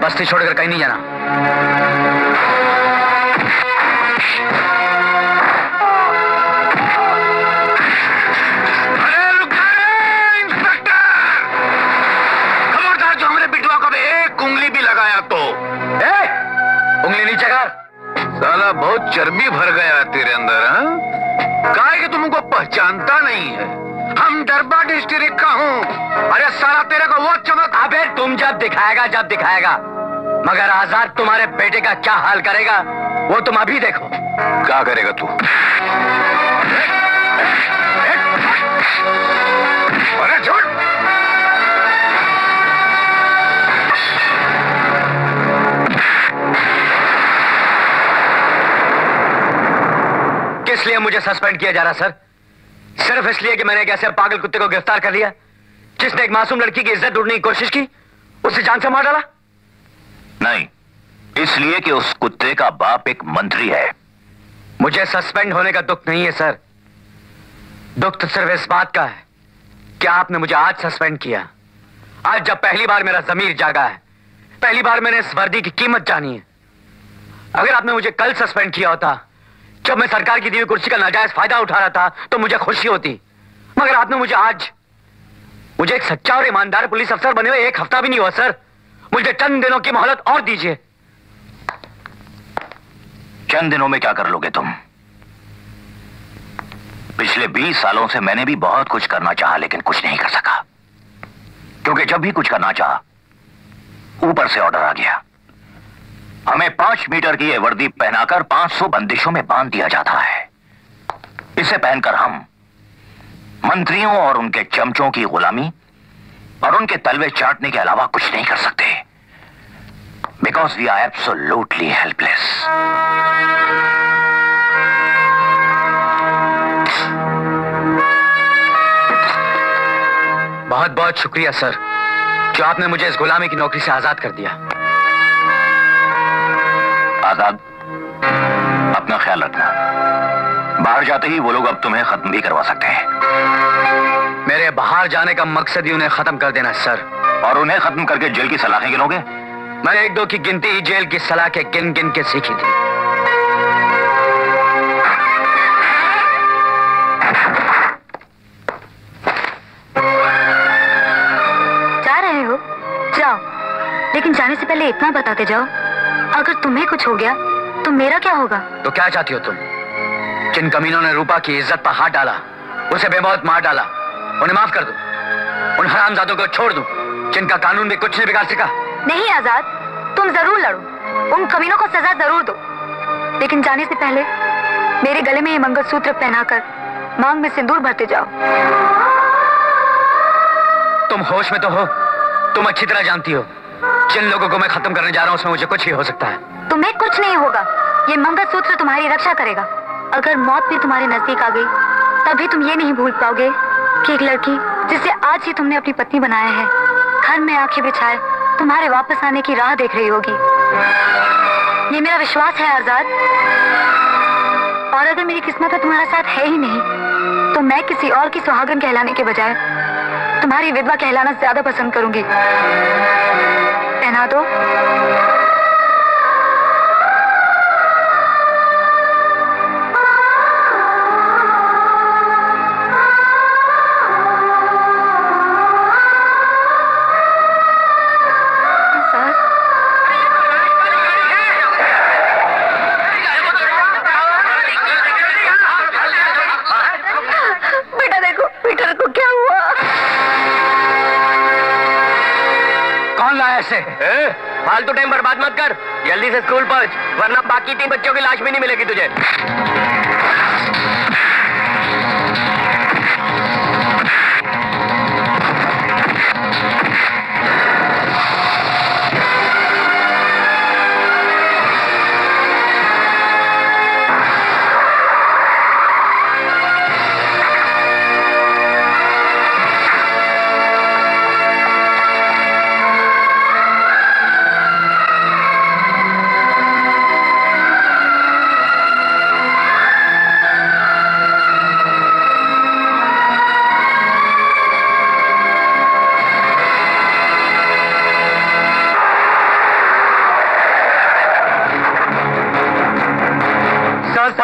बस्ती छोड़कर कहीं नहीं जाना। साला बहुत चर्बी भर गया तेरे अंदर। काहे कि तुमको पहचानता नहीं है, हम दरबार डिस्ट्रिक्ट का हूँ। अरे साला तेरे को वो चमक, अबे तुम जब दिखाएगा जब दिखाएगा, मगर आजाद तुम्हारे बेटे का क्या हाल करेगा वो तुम अभी देखो। क्या करेगा तू? अरे छोड़, इसलिए मुझे सस्पेंड किया जा रहा सर, सिर्फ इसलिए कि मैंने एक ऐसे पागल कुत्ते को गिरफ्तार कर लिया जिसने एक मासूम लड़की की इज्जत ढूंढने की कोशिश की, उसे जान से मार डाला। नहीं, इसलिए कि उस कुत्ते का बाप एक मंत्री है। मुझे सस्पेंड होने का दुख नहीं है सर, दुख तो सिर्फ इस बात का है कि आपने मुझे आज सस्पेंड किया। आज जब पहली बार मेरा जमीर जागा है, पहली बार मैंने इस वर्दी की कीमत जानी है। अगर आपने मुझे कल सस्पेंड किया होता, जब मैं सरकार की दी हुई कुर्सी का नाजायज फायदा उठा रहा था, तो मुझे खुशी होती, मगर आपने मुझे आज, मुझे एक सच्चा और ईमानदार पुलिस अफसर बने हुए एक हफ्ता भी नहीं हुआ सर, मुझे चंद दिनों की मोहलत और दीजिए। चंद दिनों में क्या कर लोगे तुम? पिछले 20 सालों से मैंने भी बहुत कुछ करना चाहा, लेकिन कुछ नहीं कर सका, क्योंकि जब भी कुछ करना चाहा ऊपर से ऑर्डर आ गया। हमें 5 मीटर की ये वर्दी पहनाकर 500 बंदिशों में बांध दिया जाता है। इसे पहनकर हम मंत्रियों और उनके चमचों की गुलामी और उनके तलवे चाटने के अलावा कुछ नहीं कर सकते, because we are absolutely helpless. बहुत बहुत शुक्रिया सर, जो आपने मुझे इस गुलामी की नौकरी से आजाद कर दिया। आजाद, अपना ख्याल रखना, बाहर जाते ही वो लोग अब तुम्हें खत्म भी करवा सकते हैं। मेरे बाहर जाने का मकसद ही उन्हें खत्म कर देना सर। और उन्हें खत्म करके जेल की सलाखें गिनोगे? मैंने 1-2 की गिनती ही जेल की सलाखें गिन गिन के सीखी थी। जा रहे हो जाओ, लेकिन जाने से पहले इतना बताते जाओ, अगर तुम्हें कुछ हो गया तो मेरा क्या होगा? तो क्या चाहती हो तुम? जिन कमीनों ने रूपा की इज्जत पर हाथ डाला, उसे बेमौत मार डाला, उन्हें माफ कर दो, उन हरामजादों को छोड़ दो जिनका कानून भी कुछ नहीं बिगाड़ सका। नहीं आजाद, तुम जरूर लड़ो, उन कमीनों को सजा जरूर दो, लेकिन जाने से पहले मेरे गले में ये मंगलसूत्र पहनाकर मांग में सिंदूर भरते जाओ। तुम होश में तो हो? तुम अच्छी तरह जानती हो जिन लोगों को मैं खत्म करने जा रहा हूँ उसमें मुझे कुछ ही हो सकता है। तुम्हें कुछ नहीं होगा, ये मंगलसूत्र तुम्हारी रक्षा करेगा। अगर मौत भी तुम्हारे नजदीक आ गई, तभी तुम ये नहीं भूल पाओगे कि एक लड़की जिसे आज ही तुमने अपनी पत्नी बनाया है, घर में आंखें बिछाए तुम्हारे वापस आने की राह देख रही होगी। ये मेरा विश्वास है आजाद, और अगर मेरी किस्मत में तुम्हारा साथ है ही नहीं, तो मैं किसी और की सुहागन कहलाने के बजाय तुम्हारी विधवा कहलाना ज्यादा पसंद करूंगी। पहना दो। फालतू टाइम बर्बाद मत कर, जल्दी से स्कूल पहुंच, वरना बाकी 3 बच्चों की लाश भी नहीं मिलेगी तुझे।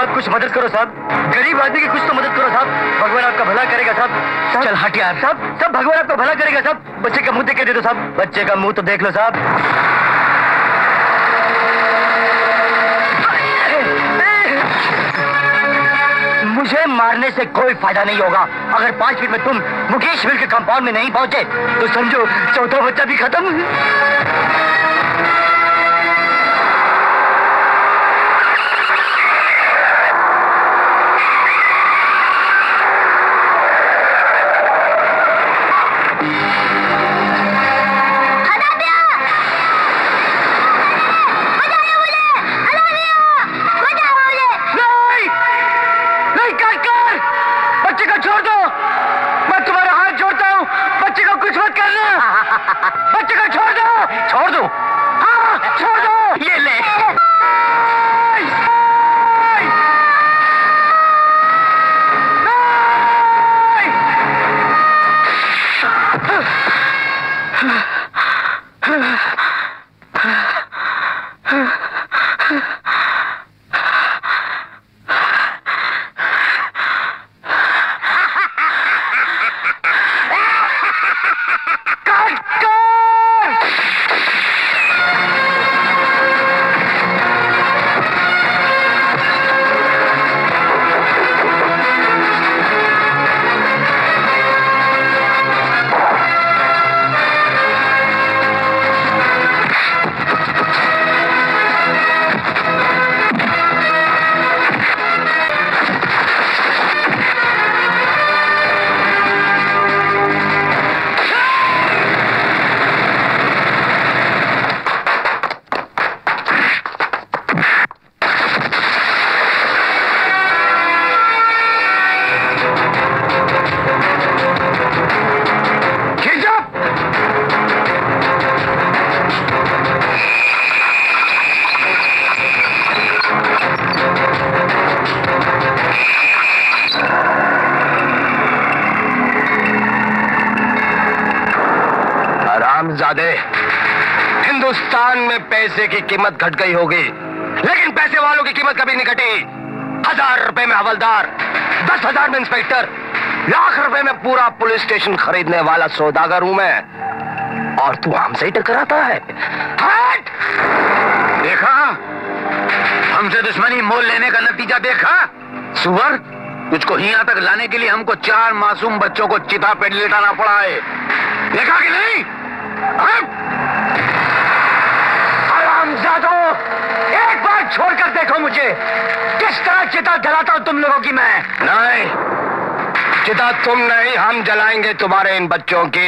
साहब कुछ मदद करो साहब, गरीब आदमी की कुछ तो मदद करो साहब, भगवान आपका भला करेगा साहब। चल हट यार साहब, सब भगवान आपका भला करेगा साहब। बच्चे का मुंह देख के दे दो साहब, बच्चे का मुंह तो देख लो साहब। मुझे मारने से कोई फायदा नहीं होगा, अगर 5 मिनट में तुम मुकेश मिल के कंपाउंड में नहीं पहुंचे तो समझो चौथा बच्चा भी खत्म। पैसे की कीमत घट गई होगी लेकिन पैसे वालों की कीमत कभी नहीं घटी। 1000 रुपए में हवलदार, 10,000 में इंस्पेक्टर, लाख रुपए में पूरा पुलिस स्टेशन खरीदने वाला सौदागर हूं मैं, और तू हमसे ही टकराता है। हट! देखा, हमसे दुश्मनी मोल लेने का नतीजा देखा सुअर, तुझको यहाँ तक लाने के लिए हमको 4 मासूम बच्चों को चिता पे लिटाना पड़ा है, देखा कि नहीं? एक बार छोड़कर देखो मुझे किस तरह चिता जलाता हूँ तुम लोगों की मैं। नहीं, चिता तुम नहीं, हम जलाएंगे तुम्हारे इन बच्चों की।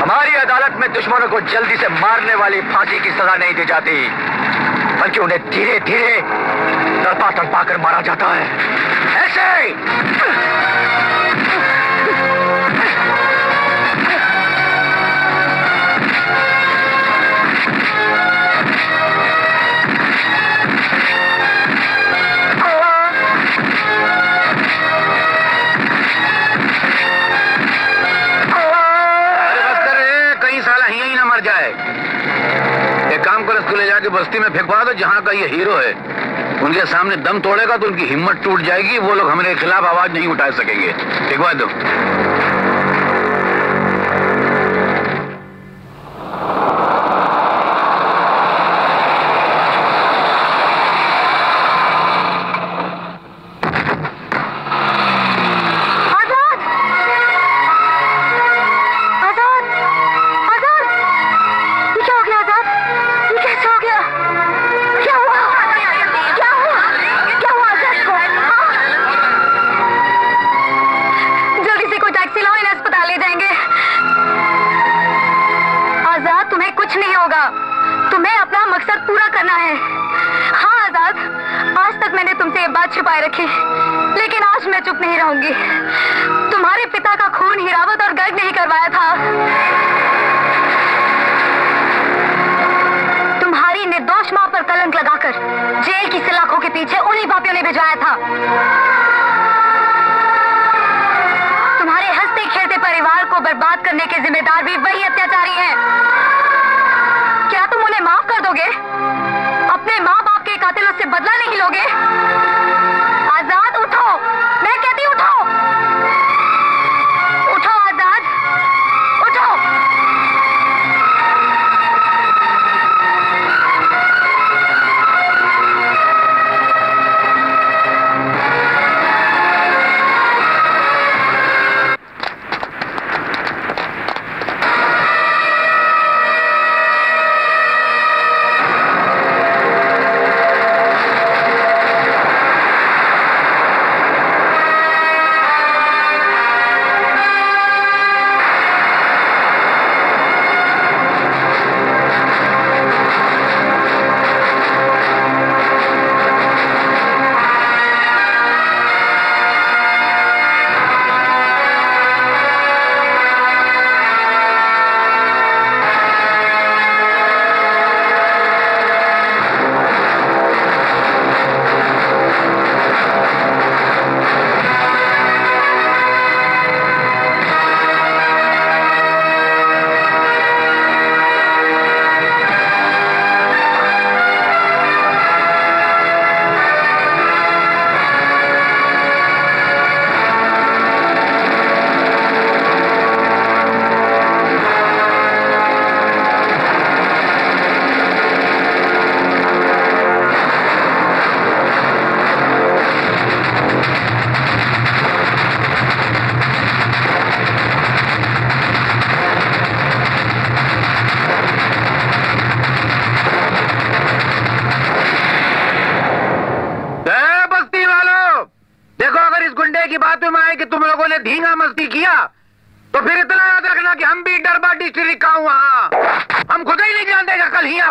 हमारी अदालत में दुश्मनों को जल्दी से मारने वाली फांसी की सजा नहीं दी जाती, बल्कि उन्हें धीरे धीरे तड़पा तड़पा कर मारा जाता है। ऐसे बस्ती में फेंकवा दो, जहाँ का ये हीरो है उनके सामने दम तोड़ेगा तो उनकी हिम्मत टूट जाएगी, वो लोग हमारे खिलाफ आवाज नहीं उठा सकेंगे। फेंकवा दो।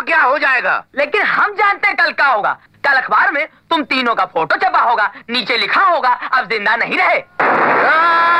क्या क्या हो जाएगा। लेकिन हम जानते हैं कल क्या होगा। कल अखबार में तुम तीनों का फोटो छपा होगा, नीचे लिखा होगा अब जिंदा नहीं रहे।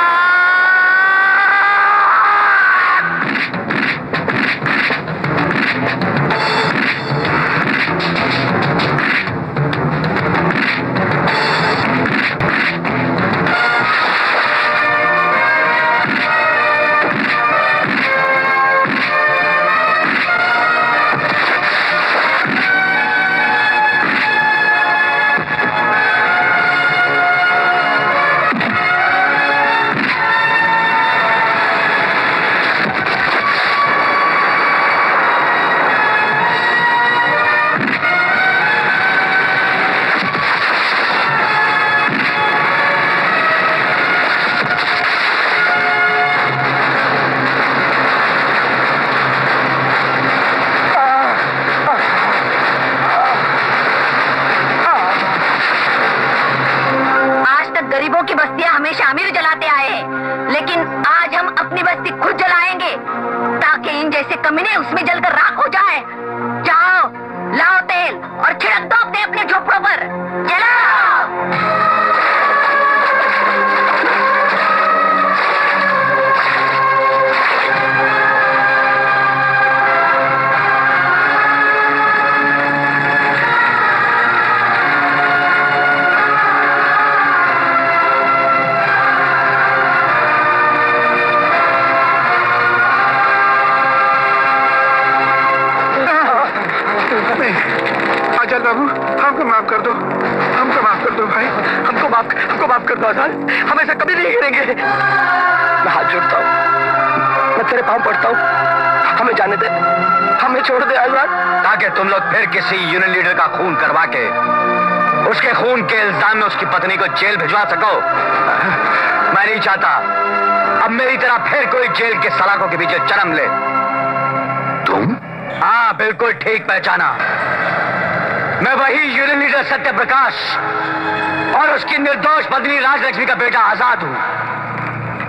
राजलक्ष्मी का बेटा आजाद हूं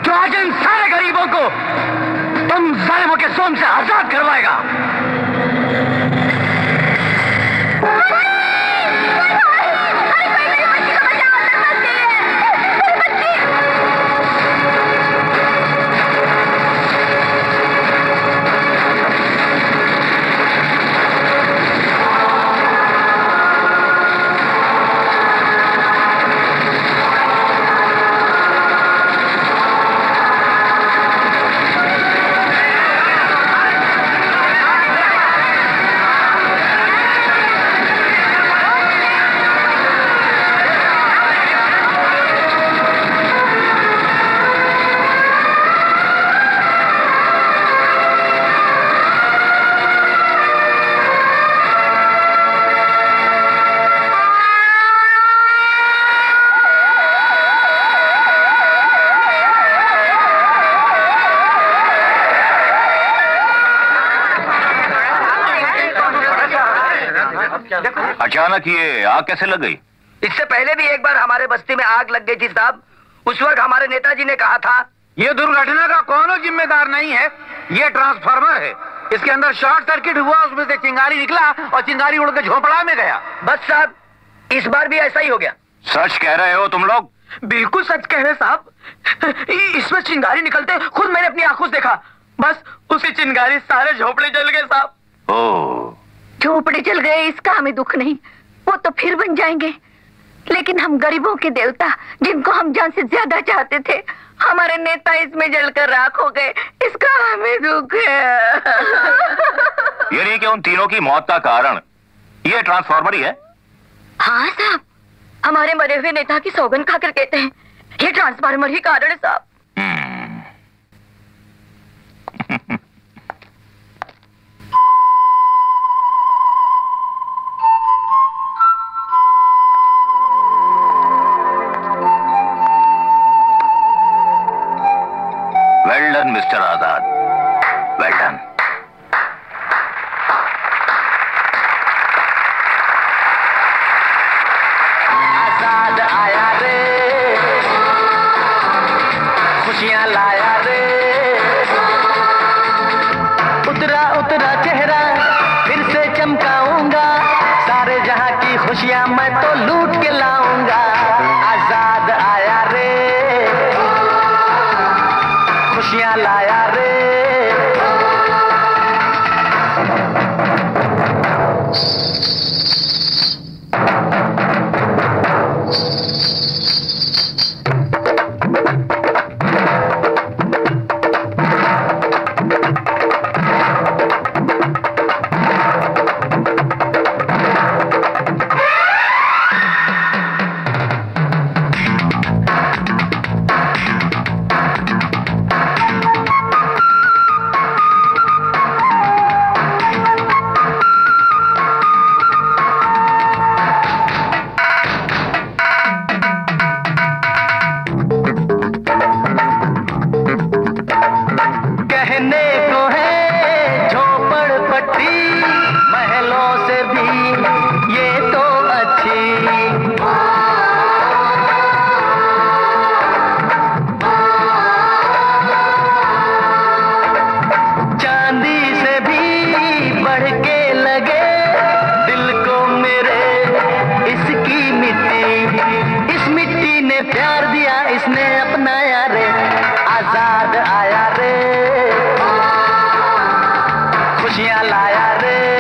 जो आज इन सारे गरीबों को तुम जालिमों के सोम से आजाद करवाएगा। अचानक ये आग कैसे लग गई? इससे पहले भी एक बार हमारे बस्ती में आग लग गई थी साहब। उस वक्त हमारे नेताजी ने कहा था ये दुर्घटना का कौनो जिम्मेदार नहीं है, ये ट्रांसफार्मर है, इसके अंदर शॉर्ट सर्किट हुआ, उसमें से चिंगारी निकला और चिंगारी उड़ के झोपड़ा में गया। बस साहब इस बार भी ऐसा ही हो गया। सच कह रहे हो तुम लोग? बिल्कुल सच कह रहे साहब। इसमें चिंगारी निकलते खुद मैंने अपनी आंखों से देखा। बस उसी चिंगारी सारे झोपड़े जल गए साहब। ओह, झोपड़े जल गए इसका हमें दुख नहीं, वो तो फिर बन जाएंगे। लेकिन हम गरीबों के देवता जिनको हम जान से ज्यादा चाहते थे, हमारे नेता इसमें जलकर राख हो गए, इसका हमें दुख है। ये नहीं कि उन तीनों की मौत का कारण ये ट्रांसफार्मर ही है। हाँ साहब, हमारे मरे हुए नेता की सौगंध खाकर कहते हैं ये ट्रांसफार्मर ही कारण है साहब। Mister Azad, well done. Azad आया रे, खुशियां लाया रे, उतरा उतरा चेहरा फिर से चमका। को है झोपड़ पट्टी महलों से भी ये तो अच्छी। चांदी से भी बढ़ के लगे दिल को मेरे इसकी मिट्टी। इस मिट्टी ने प्यार दिया, इसने अपनाया रे। आजाद आया रे, खुशियाँ लाया रे।